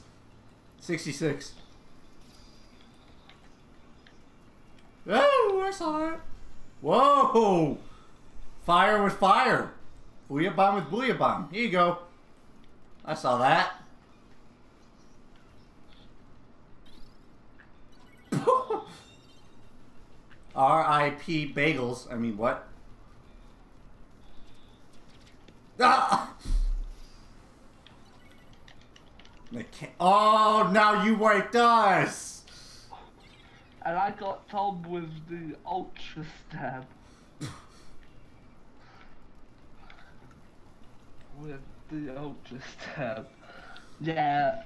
66. Oh, I saw it. Whoa! Fire with fire. Booyah Bomb with Booyah Bomb. Here you go. I saw that. R.I.P. bagels. I mean, what? Ah! Oh, now you wiped us! And I got Tom with the Ultra Stamp. With the Ultra Stamp. Yeah.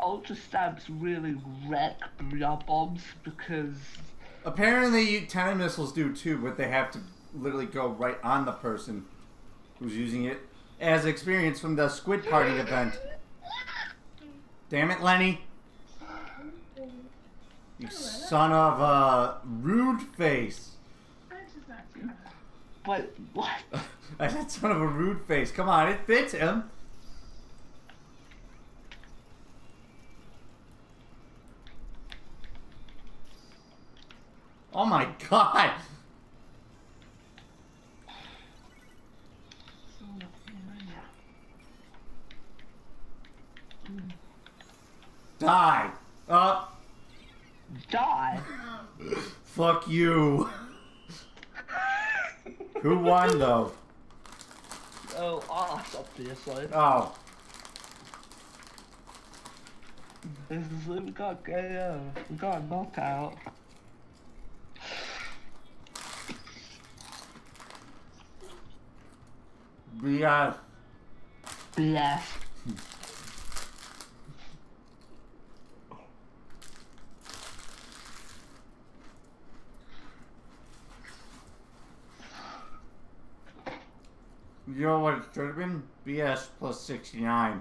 Ultra Stamps really wreck Booyah Bombs because... Apparently, Tenomissiles do too, but they have to literally go right on the person who's using it, as experience from the Squid Party event. Damn it, Lenny! You son of a rude face! But what? I said son of a rude face. Come on, it fits him. Oh my god! Die! Die? Fuck you! Who won though? Oh, us, obviously. Oh. We got KO. We got a knockout. Bless. Bless. You know what it should have been? BS plus 69.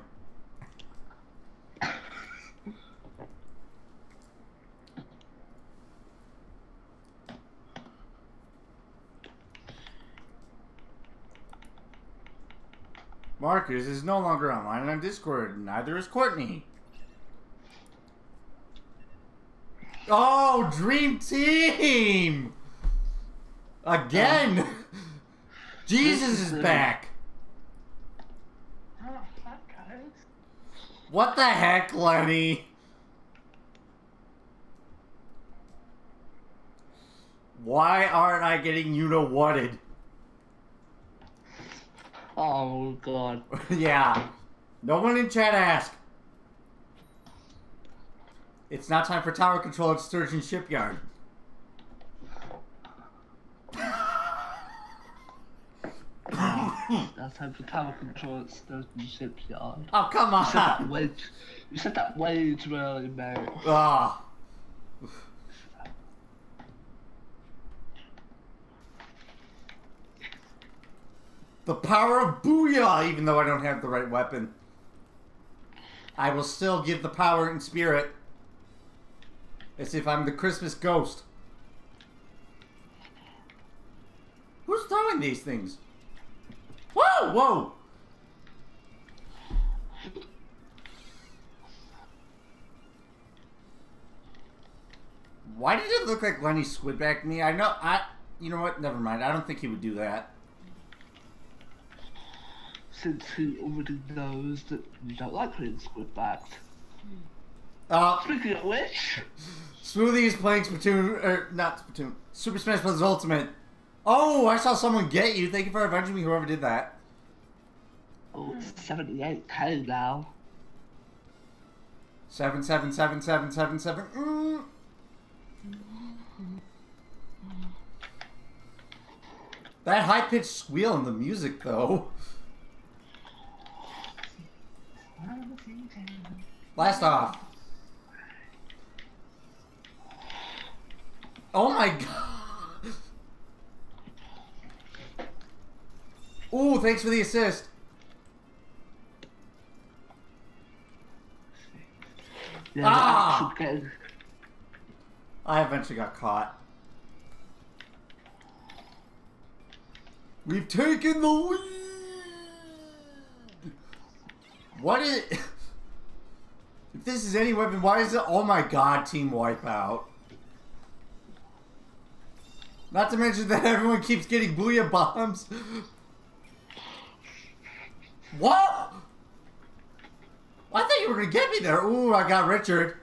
Marcus is no longer online on Discord, neither is Courtney. Oh, Dream Team! Again! Jesus is back! Oh, fuck, guys. What the heck, Lenny? Why aren't I getting you-know-whatted? Oh, God. Yeah. No one in chat asked. It's not time for tower control at Sturgeon Shipyard. That's how the power control at Sturgeon Shipyard. Oh, come on! You said that way too early, mate. Ah. The power of Booyah! Even though I don't have the right weapon, I will still give the power and spirit. As if I'm the Christmas ghost. Who's throwing these things? Whoa! Whoa! Why did it look like Lenny squidbacked me? I know, you know what? Never mind. I don't think he would do that. Since he already knows that you don't like being squidbacked. Speaking of which, Smoothie is playing Splatoon, not Splatoon, Super Smash Bros. Ultimate. Oh, I saw someone get you. Thank you for avenging me, whoever did that. Oh, it's 78k now. 7777777. That high-pitched squeal in the music, though. Blast off. Oh my god. Ooh, thanks for the assist. Yeah, ah! I eventually got caught. We've taken the lead! What is it? If this is any weapon, why is it? Oh my god, team wipeout. Not to mention that everyone keeps getting Booyah Bombs. What? I thought you were gonna get me there. Ooh, I got Richard.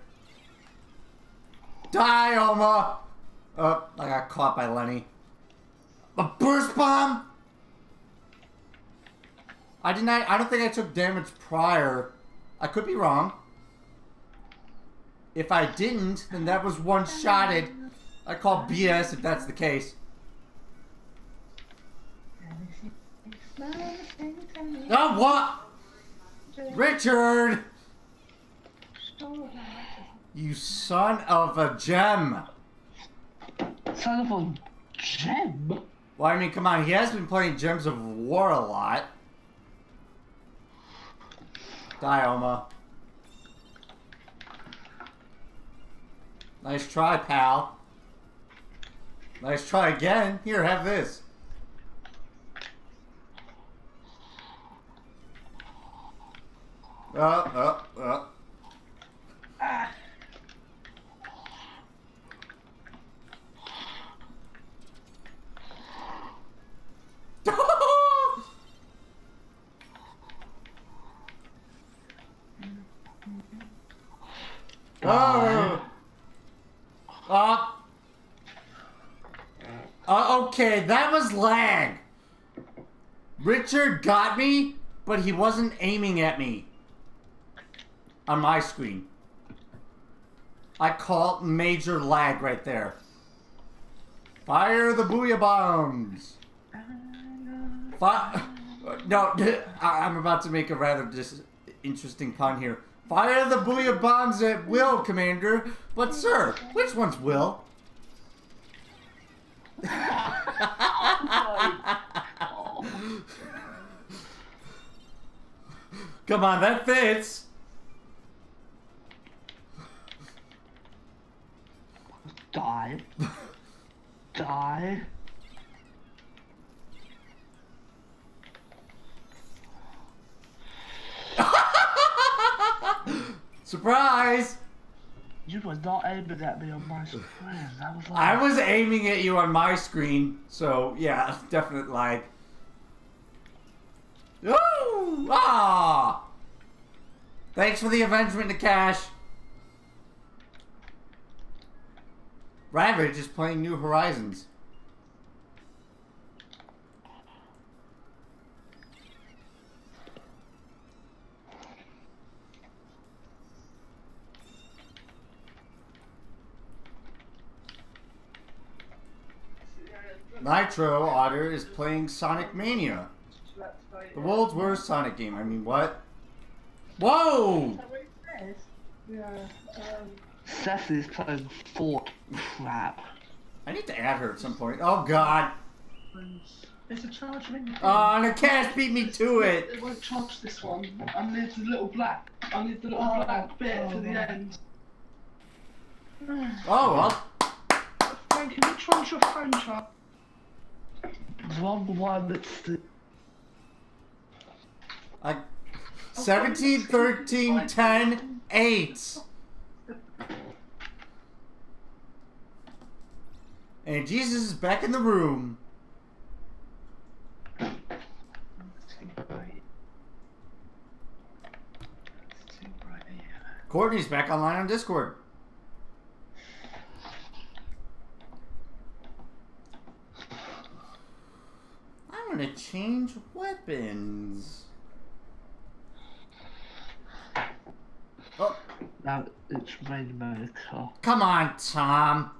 Die, Oma. Oh, I got caught by Lenny. A burst bomb? I did not. I don't think I took damage prior. I could be wrong. If I didn't, then that was one-shotted. I call BS if that's the case. Oh, what? Richard! You son of a gem! Son of a gem? Well, I mean, come on, he has been playing Gems of War a lot. Die, Oma. Nice try, pal. Nice try again. Here, have this. god. Okay, that was lag. Richard got me, but he wasn't aiming at me. On my screen. I call it major lag right there. Fire the Booyah Bombs! No, I'm about to make a rather interesting pun here. Fire the Booyah Bombs at will, Commander! But sir, which one's will? Come on, that fits! Die. Die. Surprise! You was not aiming at me on my screen. I was aiming at you on my screen, so yeah, definitely like. Ooh! Ah! Thanks for the avengement, Nakash. Ravage is playing New Horizons. Nitro Otter is playing Sonic Mania. The world's worst Sonic game. I mean, what? Whoa! Yeah, Seth is playing Fort crap. I need to add her at some point. Oh god. It's a charge ring. Oh, and the cat beat me to it. It won't charge this one. I need the little black. I need the little black bit for the end. Oh well. Frank, can you charge your phone charge? One that's the. 17, 13, 10, 8. And Jesus is back in the room. It's too bright. Courtney's back online on Discord. I'm gonna change weapons. Oh, now it's Rainmaker. Come on, Tom.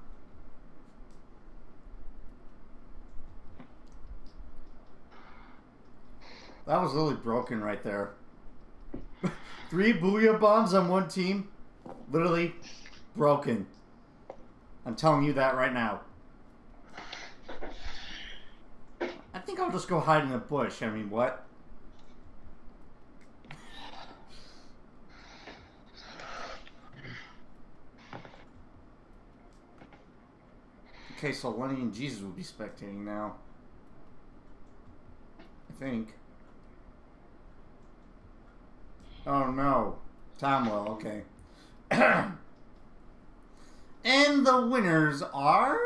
That was really broken right there. 3 Booyah Bombs on one team. Literally broken. I'm telling you that right now. I think I'll just go hide in a bush. I mean, what? Okay, so Lenny and Jesus will be spectating now. I think. Oh no. Tom will, okay. And the winners are...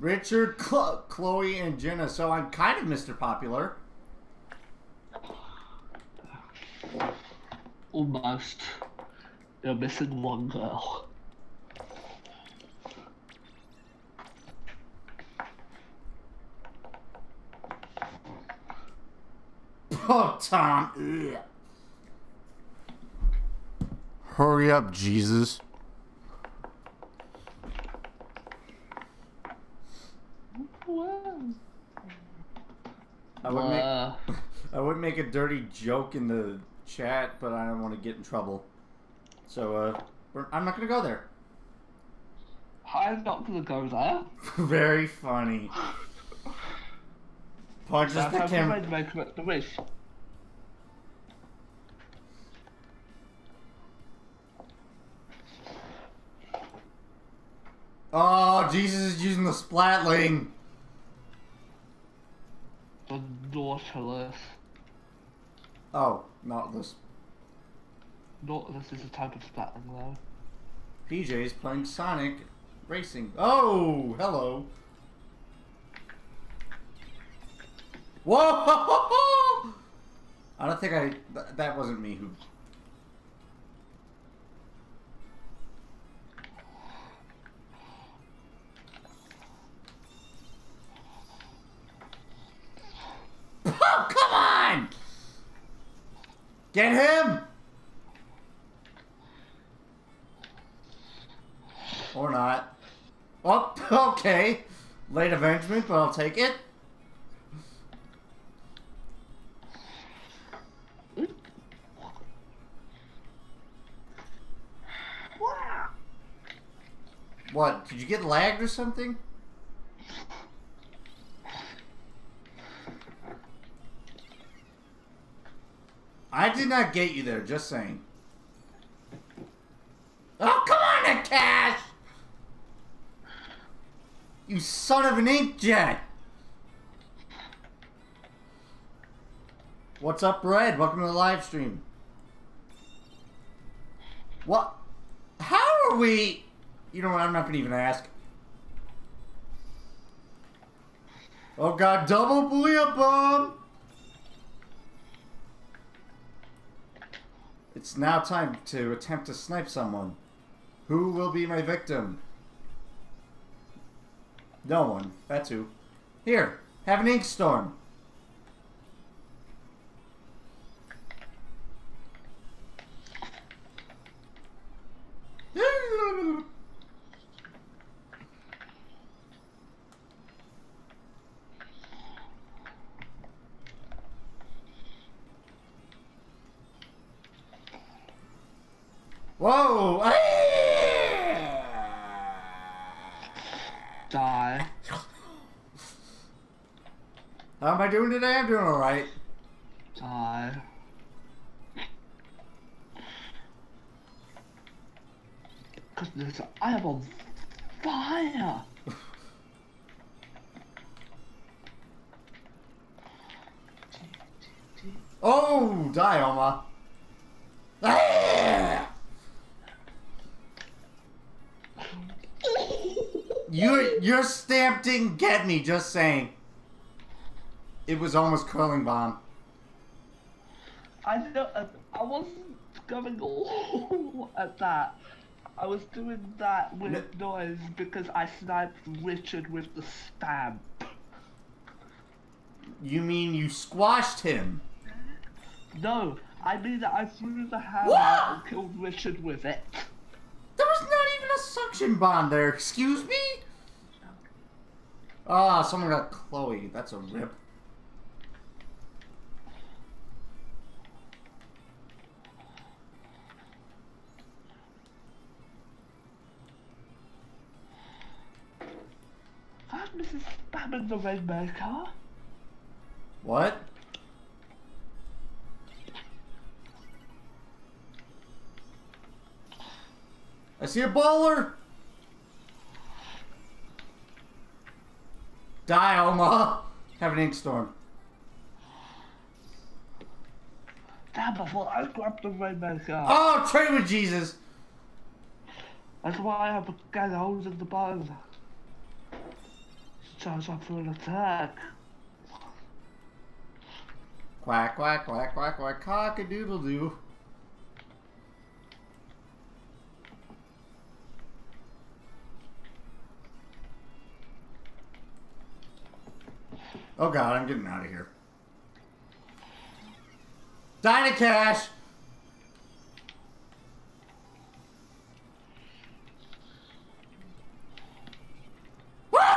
Richard, Chloe, and Jenna. So I'm kind of Mr. Popular. Almost. You're missing one girl. Oh, Tom. Ugh. Hurry up, Jesus. I would make a dirty joke in the chat, but I don't want to get in trouble. So, I'm not going to go there. I'm not going to go there. Very funny. Punches the camera. Oh, Jesus is using the splatling. The Nautilus. Oh, Nautilus. Nautilus is a type of splatling, though. PJ is playing Sonic Racing. Oh, hello. Whoa! I don't think that wasn't me who... Oh, come on! Get him! Or not. Oh, okay. Late avengement, but I'll take it. What? Did you get lagged or something? I did not get you there, just saying. Oh, come on, Akash! You son of an inkjet! What's up, Red? Welcome to the live stream. What? How are we... You know what? I'm not gonna even ask. Oh god, double Booyah Bomb! It's now time to attempt to snipe someone. Who will be my victim? No one. That's who. Here, have an ink storm. Whoa! Die. How am I doing today? I'm doing alright. Die. Because I have a fire! Oh! Die, Oma. Your stamp didn't get me, just saying. It was almost curling bomb. I wasn't going all at that. I was doing that with noise because I sniped Richard with the stamp. You mean you squashed him? No, I mean that I threw the hammer out and killed Richard with it. There was not even a suction bomb there, excuse me? Ah, oh, someone got Chloe. That's a rip. God, Mrs. Spamming the Rainmaker. What? I see a baller! Die, Oma! Have an ink storm. Damn, before I grabbed the Rainmaker. Oh, trade with Jesus! That's why I have a gang of holes in the bone. Charge up for an attack. Quack, quack, quack, quack, quack, cock-a-doodle-doo. Oh god, I'm getting out of here. Dynacash! What?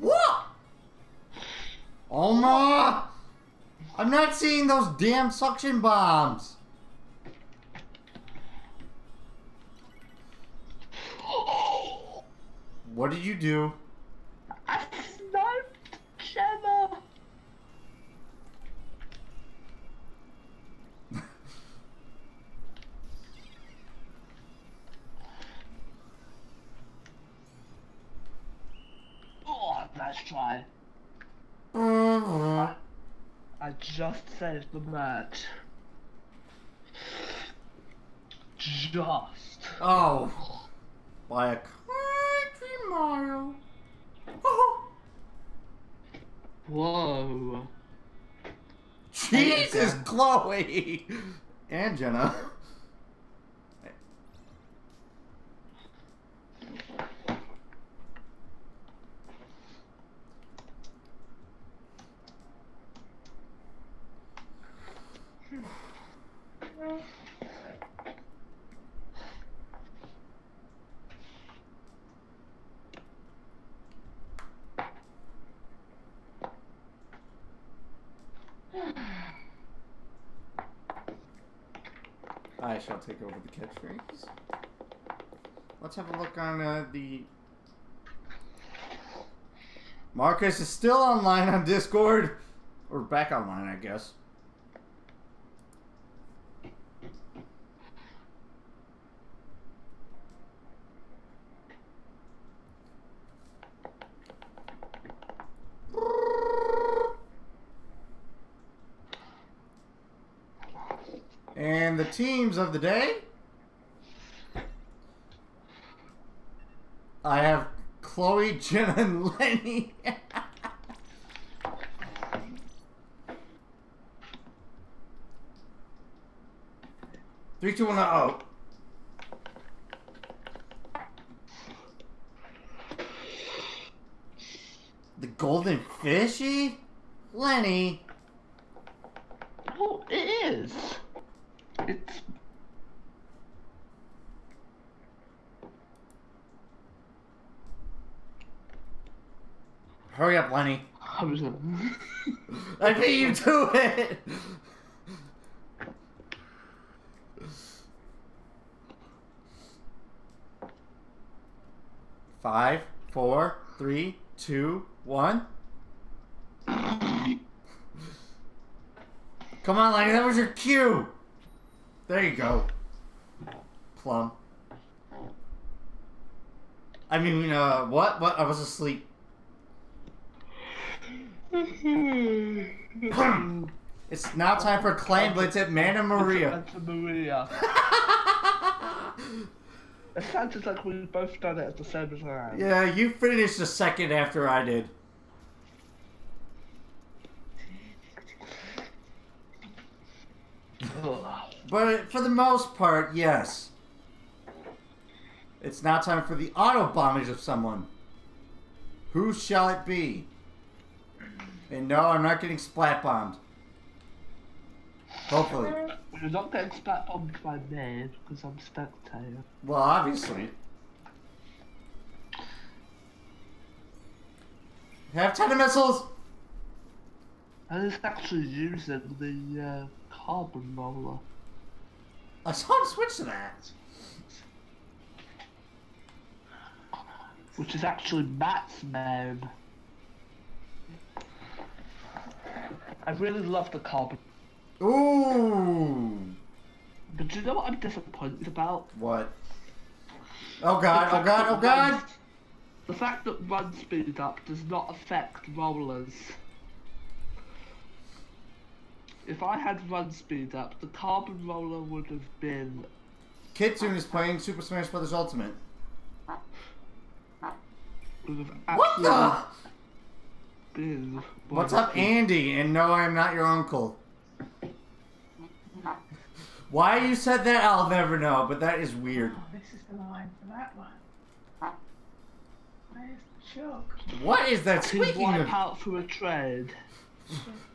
What? Oma! I'm not seeing those damn suction bombs! What did you do? I just saved the match. Just. Oh. By a country mile. Oh. Whoa. Jesus, Chloe! And Jenna. I shall take over the catchphrase. Let's have a look on the... Marcus is still online on Discord. Or back online, I guess. And the teams of the day. I have Chloe, Jenna, and Lenny. Three, two, one, oh. The golden fishy? Lenny. Oh, it is. It's... Hurry up, Lenny. I'm just gonna... I beat you to it! Five, four, three, two, one. Come on, Lenny, that was your cue! There you go. Plum. I mean, what? What? I was asleep. It's now time for Clan Blitz at Mana Maria. Santa Maria. It sounds like we both done it at the same time. Yeah, you finished a second after I did. But for the most part, yes. It's now time for the auto bombage of someone. Who shall it be? And no, I'm not getting splat bombed. Hopefully. You're not getting splat bombed by me because I'm spectator. Well, obviously. Have Tenomissiles! I was actually using the Carbon Roller. I saw him switch to that. Which is actually Matt's mode. I really love the Carbon. Ooh! But do you know what I'm disappointed about? What? Oh god, oh god, oh god! The fact that run speed up does not affect rollers. If I had run speed up, the Carbon Roller would have been... Kitsune is playing Super Smash Bros. Ultimate. What the? Been What's up, Andy? And no, I'm not your uncle. Why you said that, I'll never know, but that is weird. Oh, this is the line for that one. Where's the joke? What is that squeaking? Wipe out for a trade.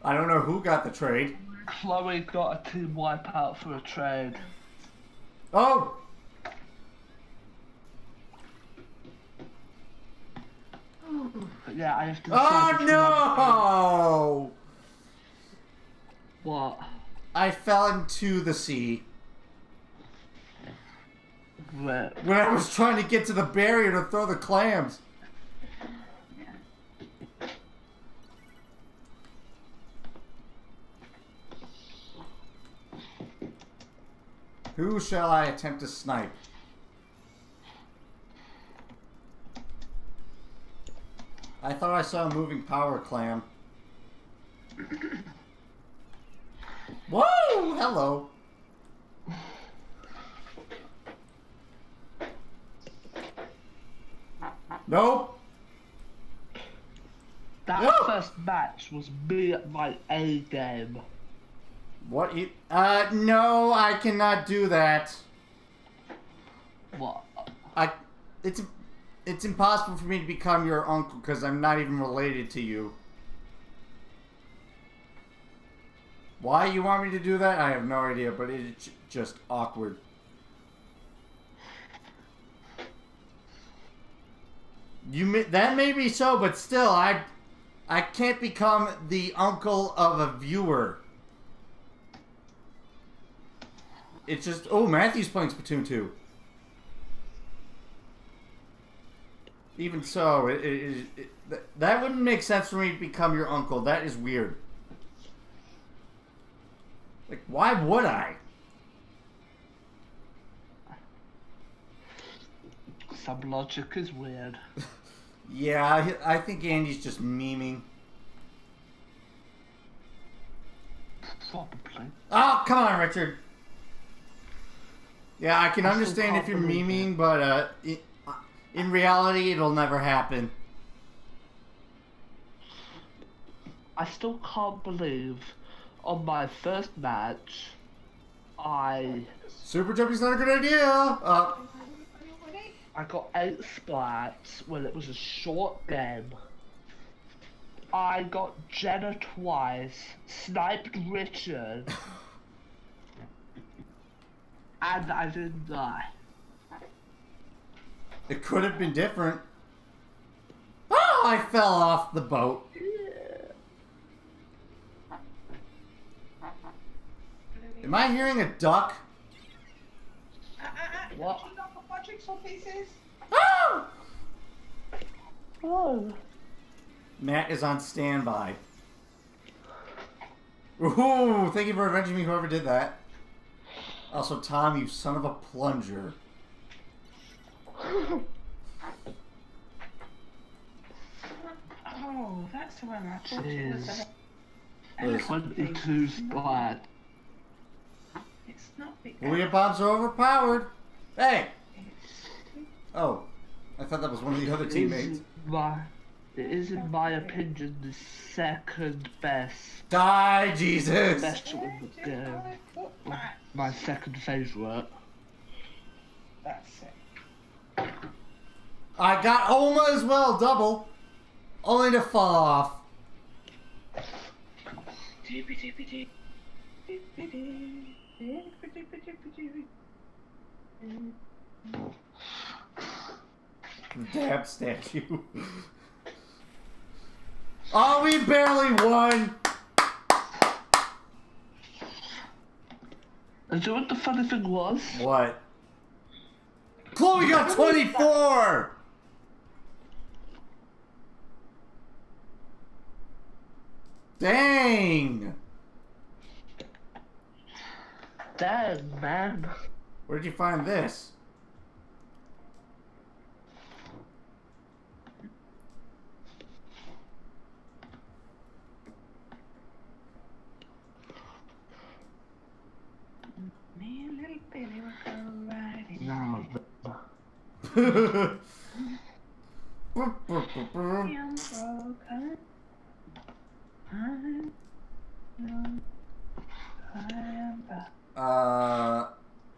I don't know who got the trade. Chloe got a team wipeout for a trade. Oh! But yeah, I have to... Oh no! What? I fell into the sea. What? When I was trying to get to the barrier to throw the clams. Who shall I attempt to snipe? I thought I saw a moving power clam. Whoa! Hello! Nope! That first match was me at my A game. What? No, I cannot do that. What? It's impossible for me to become your uncle because I'm not even related to you. Why you want me to do that? I have no idea, but it's just awkward. That may be so, but still, I can't become the uncle of a viewer. It's just... Oh, Matthew's playing Splatoon 2. Even so, that wouldn't make sense for me to become your uncle. That is weird. Like, why would I? Sub logic is weird. Yeah, I think Andy's just memeing. Probably. Oh, come on, Richard. Yeah, I can understand if you're memeing, but in reality, it'll never happen. I still can't believe on my first match, Super jumping's not a good idea! I got 8 splats when it was a short game. I got Jenna twice, sniped Richard, and I didn't die. It could have been different. Oh, I fell off the boat. Yeah. Am I hearing a duck? What? Pieces. Oh! Oh. Matt is on standby. Ooh, thank you for avenging me, whoever did that. Also, Tom, you son of a plunger. Oh, that's the one I thought it was. There's 22 splat. It's not big. Well, your bombs are overpowered. Hey! Oh, I thought that was one of the other teammates. It is, in my opinion, the second best. Die, Jesus! Best one of the game. My second favorite. That's it. I got Oma as well, double. Only to fall off. Dab statue. Oh, we barely won! And you know what the funny thing was? What? Chloe got 24! Dang! Dang, man. Where did you find this? No.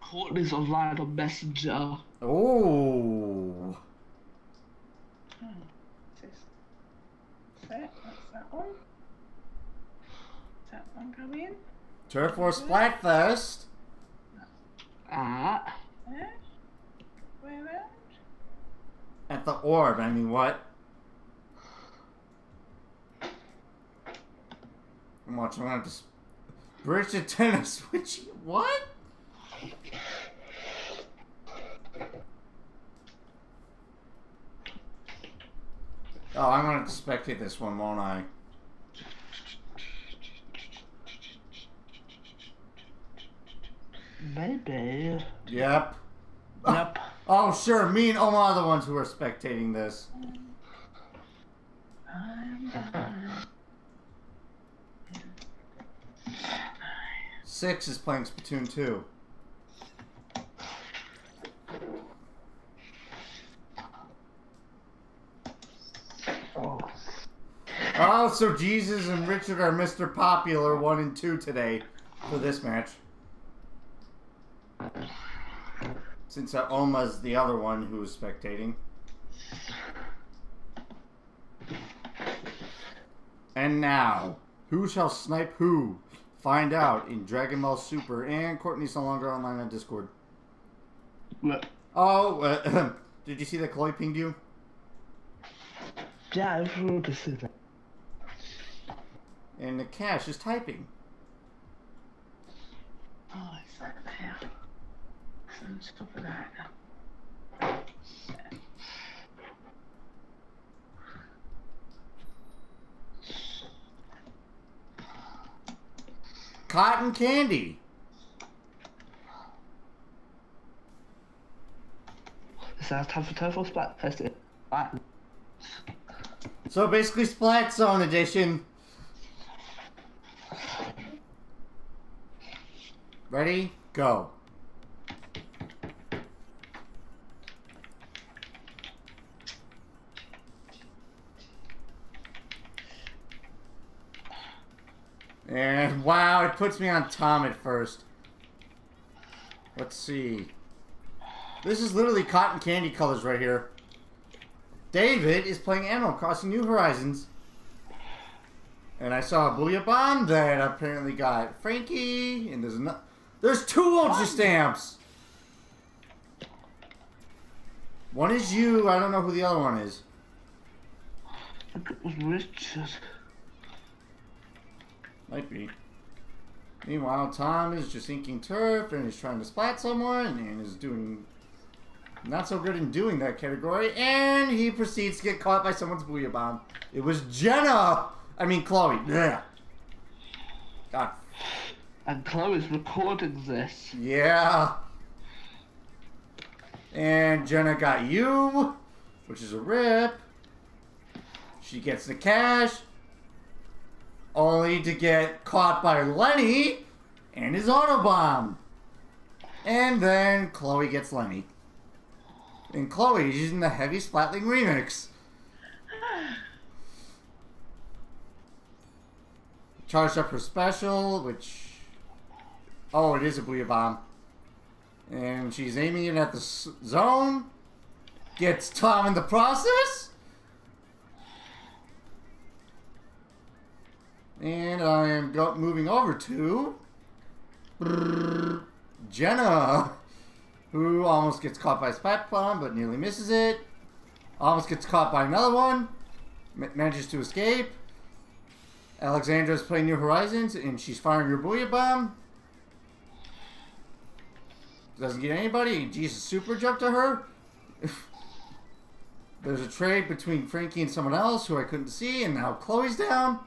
Courtney's online on Messenger. Oh. What's that one? Is that one coming? Turf War Splat Fest. Where at the orb, I mean, what? I'm watching around this bridge to tennis, which, what? Oh, I'm gonna spectate this one, won't I? Maybe. Yep. Yep. Oh, sure. Me and Omar are the ones who are spectating this. Six is playing Splatoon 2. Oh. Oh, so Jesus and Richard are Mr. Popular 1 and 2 today. for this match. Since Oma's the other one who was spectating. And now, who shall snipe who? Find out in Dragon Ball Super. And Courtney's no longer online on Discord. What? Oh, did you see that Chloe pinged you? Yeah, I was going to see that. And the Cash is typing. Oh, it's like that. I'm stuck with that now. Cotton candy. This has time for total Splat Fest. So basically, Splat Zone edition. Ready? Go. And wow, it puts me on Tom at first. Let's see. This is literally cotton candy colors right here. David is playing Animal Crossing New Horizons. And I saw a Booyah Bomb that apparently got Frankie. And there's another. There's two Ultra Stamps! One is you, I don't know who the other one is. I think it was Richard. Might be. Meanwhile, Tom is just inking turf and is trying to splat someone and is doing not so good in doing that category, and he proceeds to get caught by someone's Booyah Bomb. It was Jenna! I mean Chloe. Yeah. God. And Chloe's recording this. Yeah. And Jenna got you, which is a rip. She gets the Cash. Only to get caught by Lenny and his Autobomb. And then Chloe gets Lenny. And Chloe's using the Heavy Splatling Remix. Charged up her special, which... Oh, it is a Booyah Bomb. And she's aiming it at the zone. Gets Tom in the process. And I am moving over to Jenna, who almost gets caught by Splat Bomb, but nearly misses it. Almost gets caught by another one. Manages to escape. Alexandra's playing New Horizons, and she's firing her Booyah Bomb. Doesn't get anybody. Jesus super jumped to her. There's a trade between Frankie and someone else who I couldn't see, and now Chloe's down.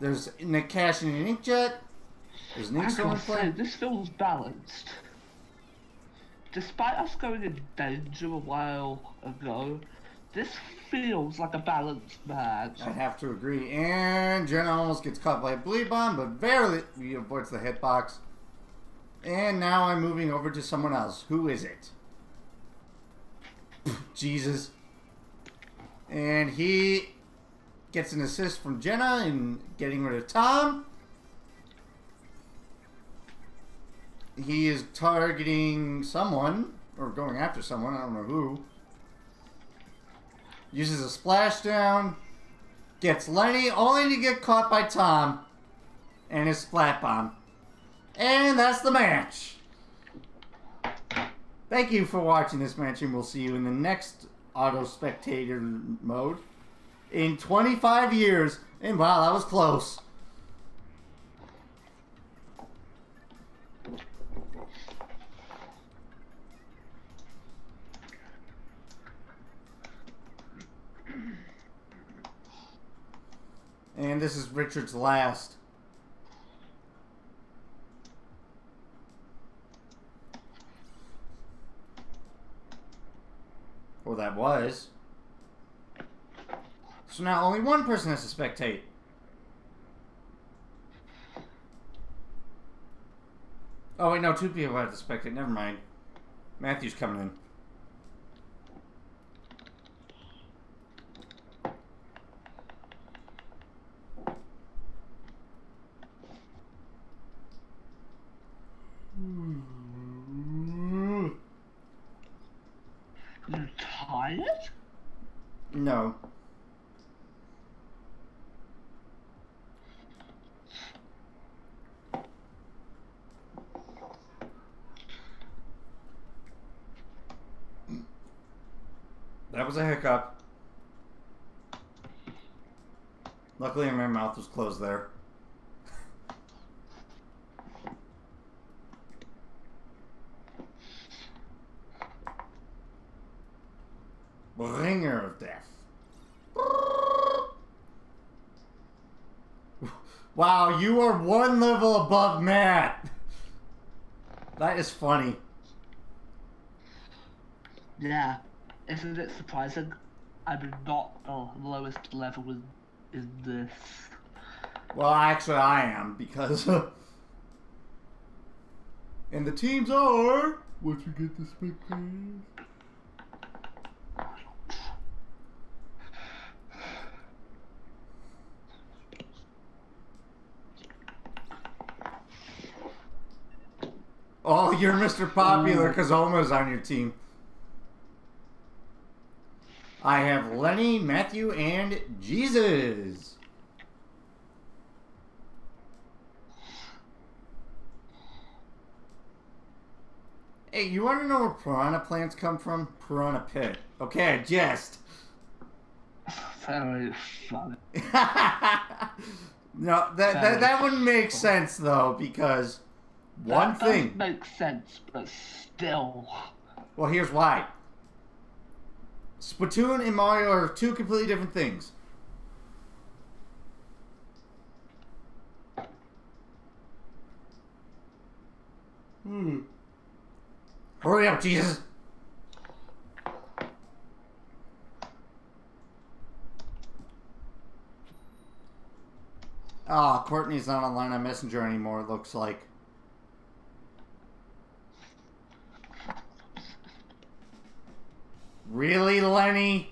There's Nick Cash and an Inkjet. There's Nick Storm playing. This feels balanced. Despite us going in danger a while ago, this feels like a balanced match. I have to agree. And Jenna almost gets caught by a Booyah Bomb, but barely avoids the hitbox. And now I'm moving over to someone else. Who is it? Jesus. And he... gets an assist from Jenna in getting rid of Tom. He is targeting someone, or going after someone, I don't know who. Uses a splashdown. Gets Lenny, only to get caught by Tom. And his Splat Bomb. And that's the match. Thank you for watching this match, and we'll see you in the next Auto Spectator mode. In 25 years, and wow, that was close. And this is Richard's last. Or that was. So now only one person has to spectate. Oh wait, no, two people have to spectate. Never mind. Matthew's coming in. No. That was a hiccup. Luckily my mouth was closed there. Bringer of death. Wow, you are one level above Matt. That is funny. Yeah. Isn't it surprising? I did not know the lowest level was in this. Well, actually I am, because... and the teams are... Once you get this big thing... Oh, you're Mr. Popular, because Oma's on your team. I have Lenny, Matthew, and Jesus. Hey, you want to know where piranha plants come from? Piranha Pit. Okay, jest. No, that wouldn't make sense, though, because... One thing. That doesn't make sense, but still. Well, here's why. Splatoon and Mario are two completely different things. Hurry up, Jesus! Ah, oh, Courtney's not online on Messenger anymore, it looks like. Really, Lenny?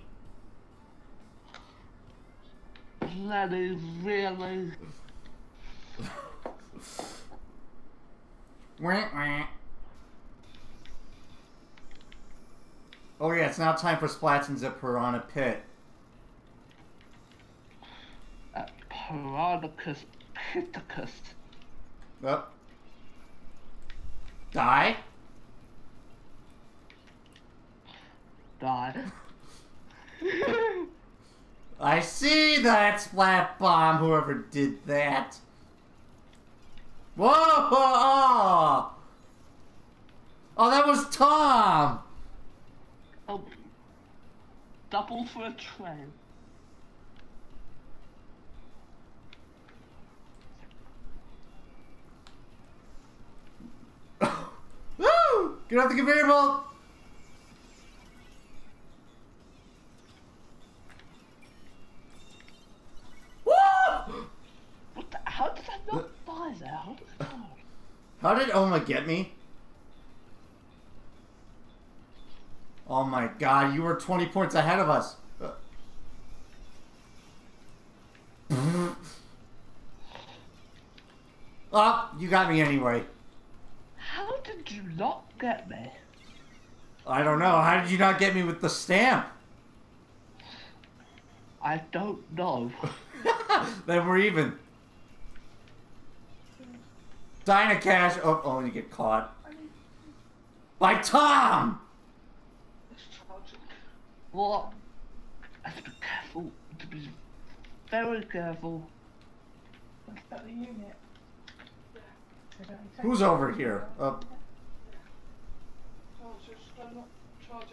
Lenny, really? Oh yeah, it's now time for Splatsons at Piranha Pit. At Piranhacus Pittacus. Oh. Die? God. I see that Splat Bomb, whoever did that. Whoa! Oh, oh that was Tom! Oh. Double for a train. Woo! Get off the conveyor belt! How did I not buy that? How did I not? How did Oma get me? Oh my god, you were 20 points ahead of us. Oh, you got me anyway. How did you not get me? I don't know. How did you not get me with the stamp? I don't know. Then we're even. Dinah Cash. Oh, you get caught. By Tom! What? I have to be careful. I have to be very careful. Who's over here? Oh. Charge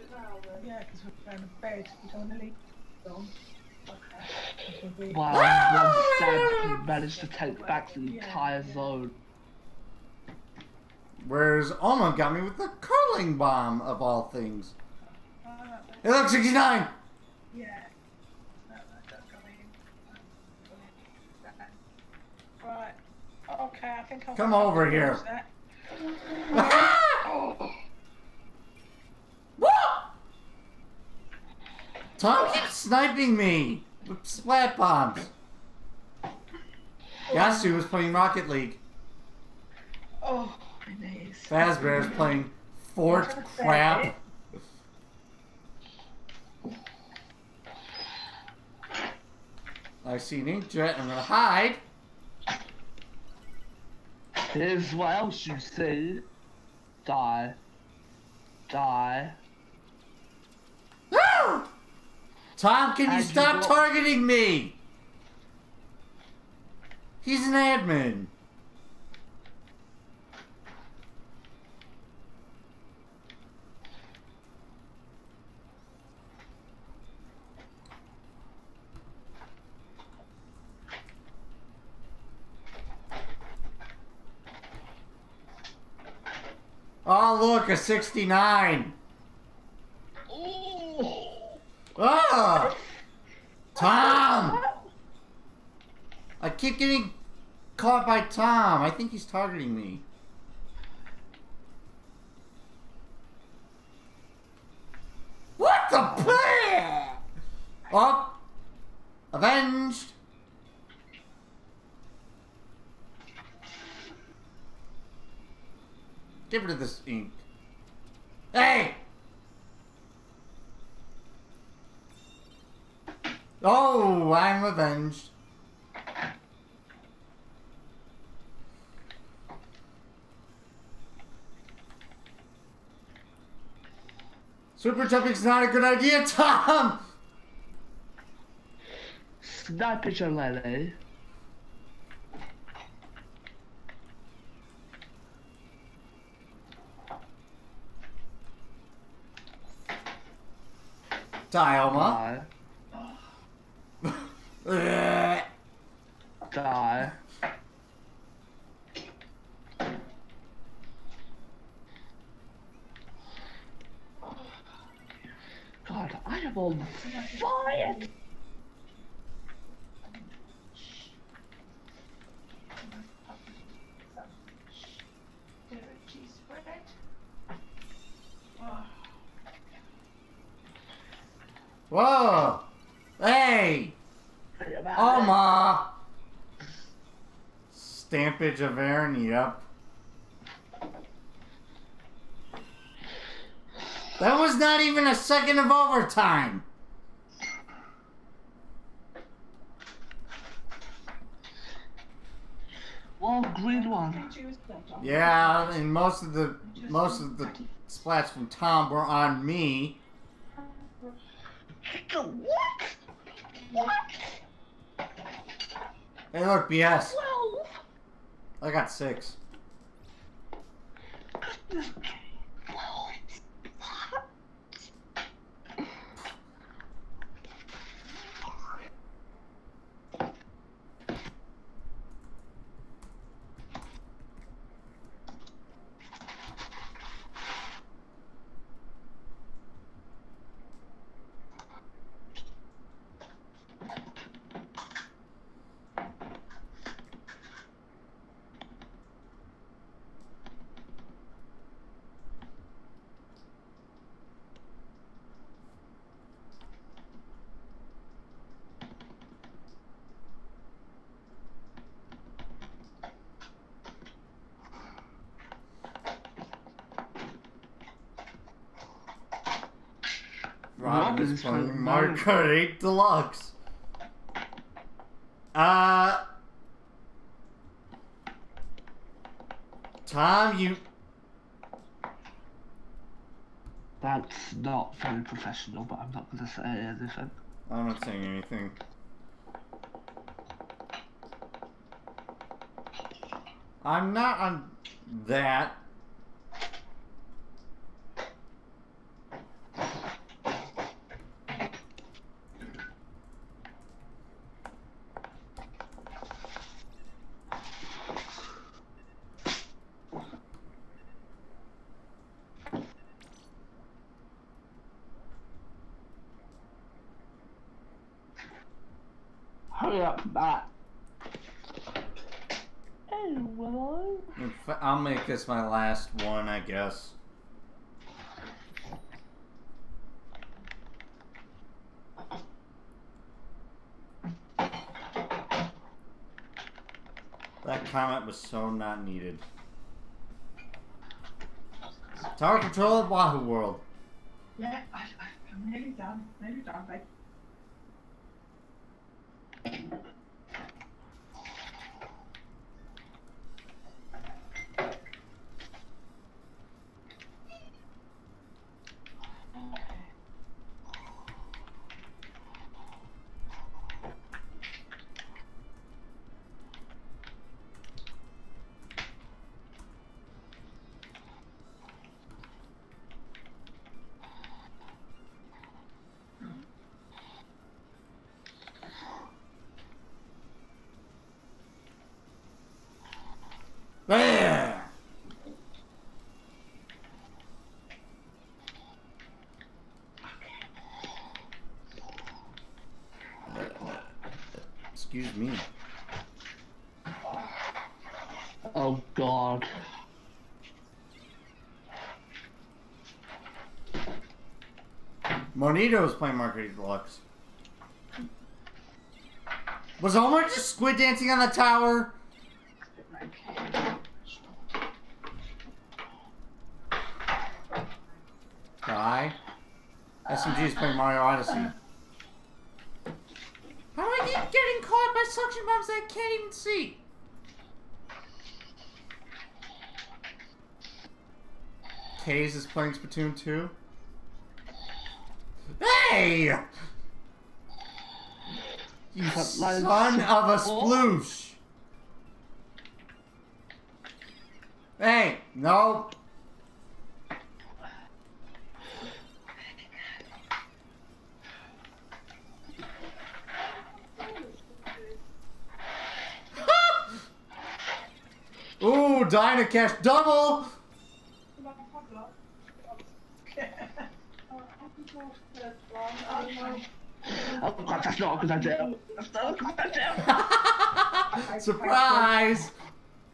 it now, then. Yeah, because we're trying to bed. We don't want to leave. Wow, one stab he managed to take back the entire zone. Whereas Oma got me with the curling bomb of all things. It looks 69! Yeah. Right. Okay, I think I'll come over here. Tom keeps sniping me with splat bombs. Yasu was playing Rocket League. Oh, my knees. Fazbear is playing Fort Crap. I see an inkjet. I'm gonna hide. Here's what else you see. Die. Die. No! Tom, can you stop targeting me? He's an admin. Oh, look, a 69. Oh. Oh. Tom! I keep getting caught by Tom. I think he's targeting me. What the play? Oh. Avenged. Get rid of this ink. Hey! Oh, I'm avenged. Super jumping's not a good idea, Tom! Sniper Lele. Die, Elma. Die. God, I am on fire. Whoa! Hey! Oma! Stampage of Aaron, yep. That was not even a second of overtime! Well, green one. Yeah, and most of the splats from Tom were on me. What? What? Hey, look, BS. 12. I got 6. Playing Mario Kart 8 Deluxe. Tom, you... That's not very professional, but I'm not going to say anything. I'm not saying anything. I'm not on that. I'll make this my last one, I guess. That comment was so not needed. Tower control of Wahoo World. Yeah, I'm nearly done. Nearly done, babe. Bam! Excuse me. Oh God. Monito's playing Marketing Deluxe. Was Omar just squid dancing on the tower? Die. SMG's playing Mario Odyssey. How do I keep getting caught by suction bombs that I can't even see? Kaze is playing Splatoon 2. Hey! You son of a sploosh! Hey! No! Ooh, Dynacash double! Oh God, that's not because I do. That's not because I do. Surprise!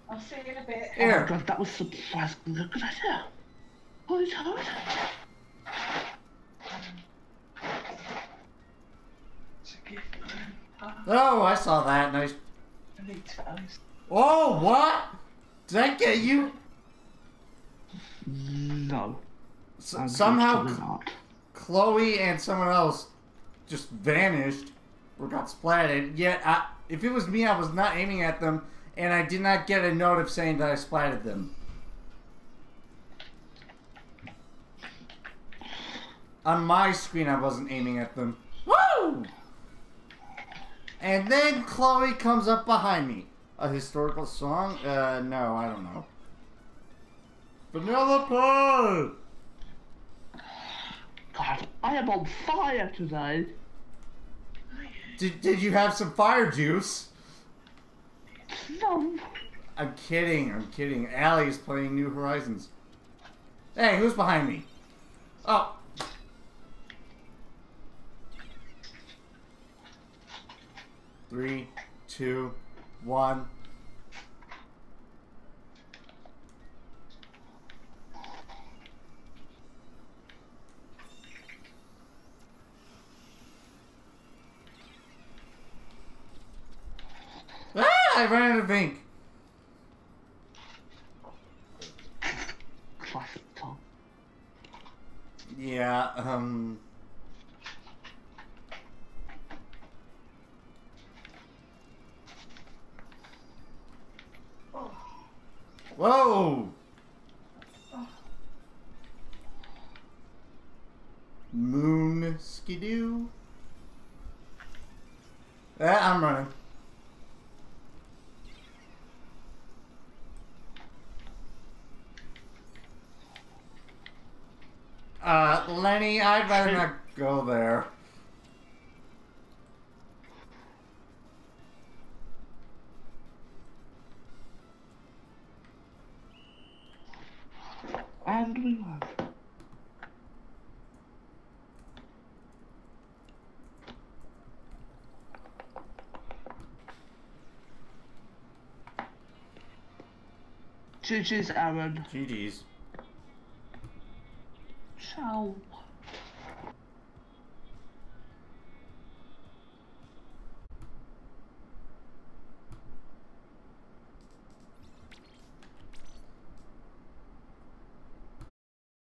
I'll see you in a bit. Here. Oh God, that was surprise. Look at that. Oh, it's hard. Oh, I saw that. Nice. Oh, what? Did I get you? No. Somehow, not. Chloe and someone else just vanished or got splatted, yet if it was me, I was not aiming at them, and I did not get a note of saying that I splatted them. On my screen, I wasn't aiming at them. Woo! And then Chloe comes up behind me. A historical song? No, I don't know. Vanilla Pie! God, I am on fire today. Did you have some fire juice? No. I'm kidding, I'm kidding. Allie's playing New Horizons. Hey, who's behind me? Oh. Three, two, one. I ran out of ink. Classic Tom. Yeah, Whoa! Moon skidoo. I'm running. Lenny, I'd rather not go there. And we love. GG's, Aaron. GG's. Ciao.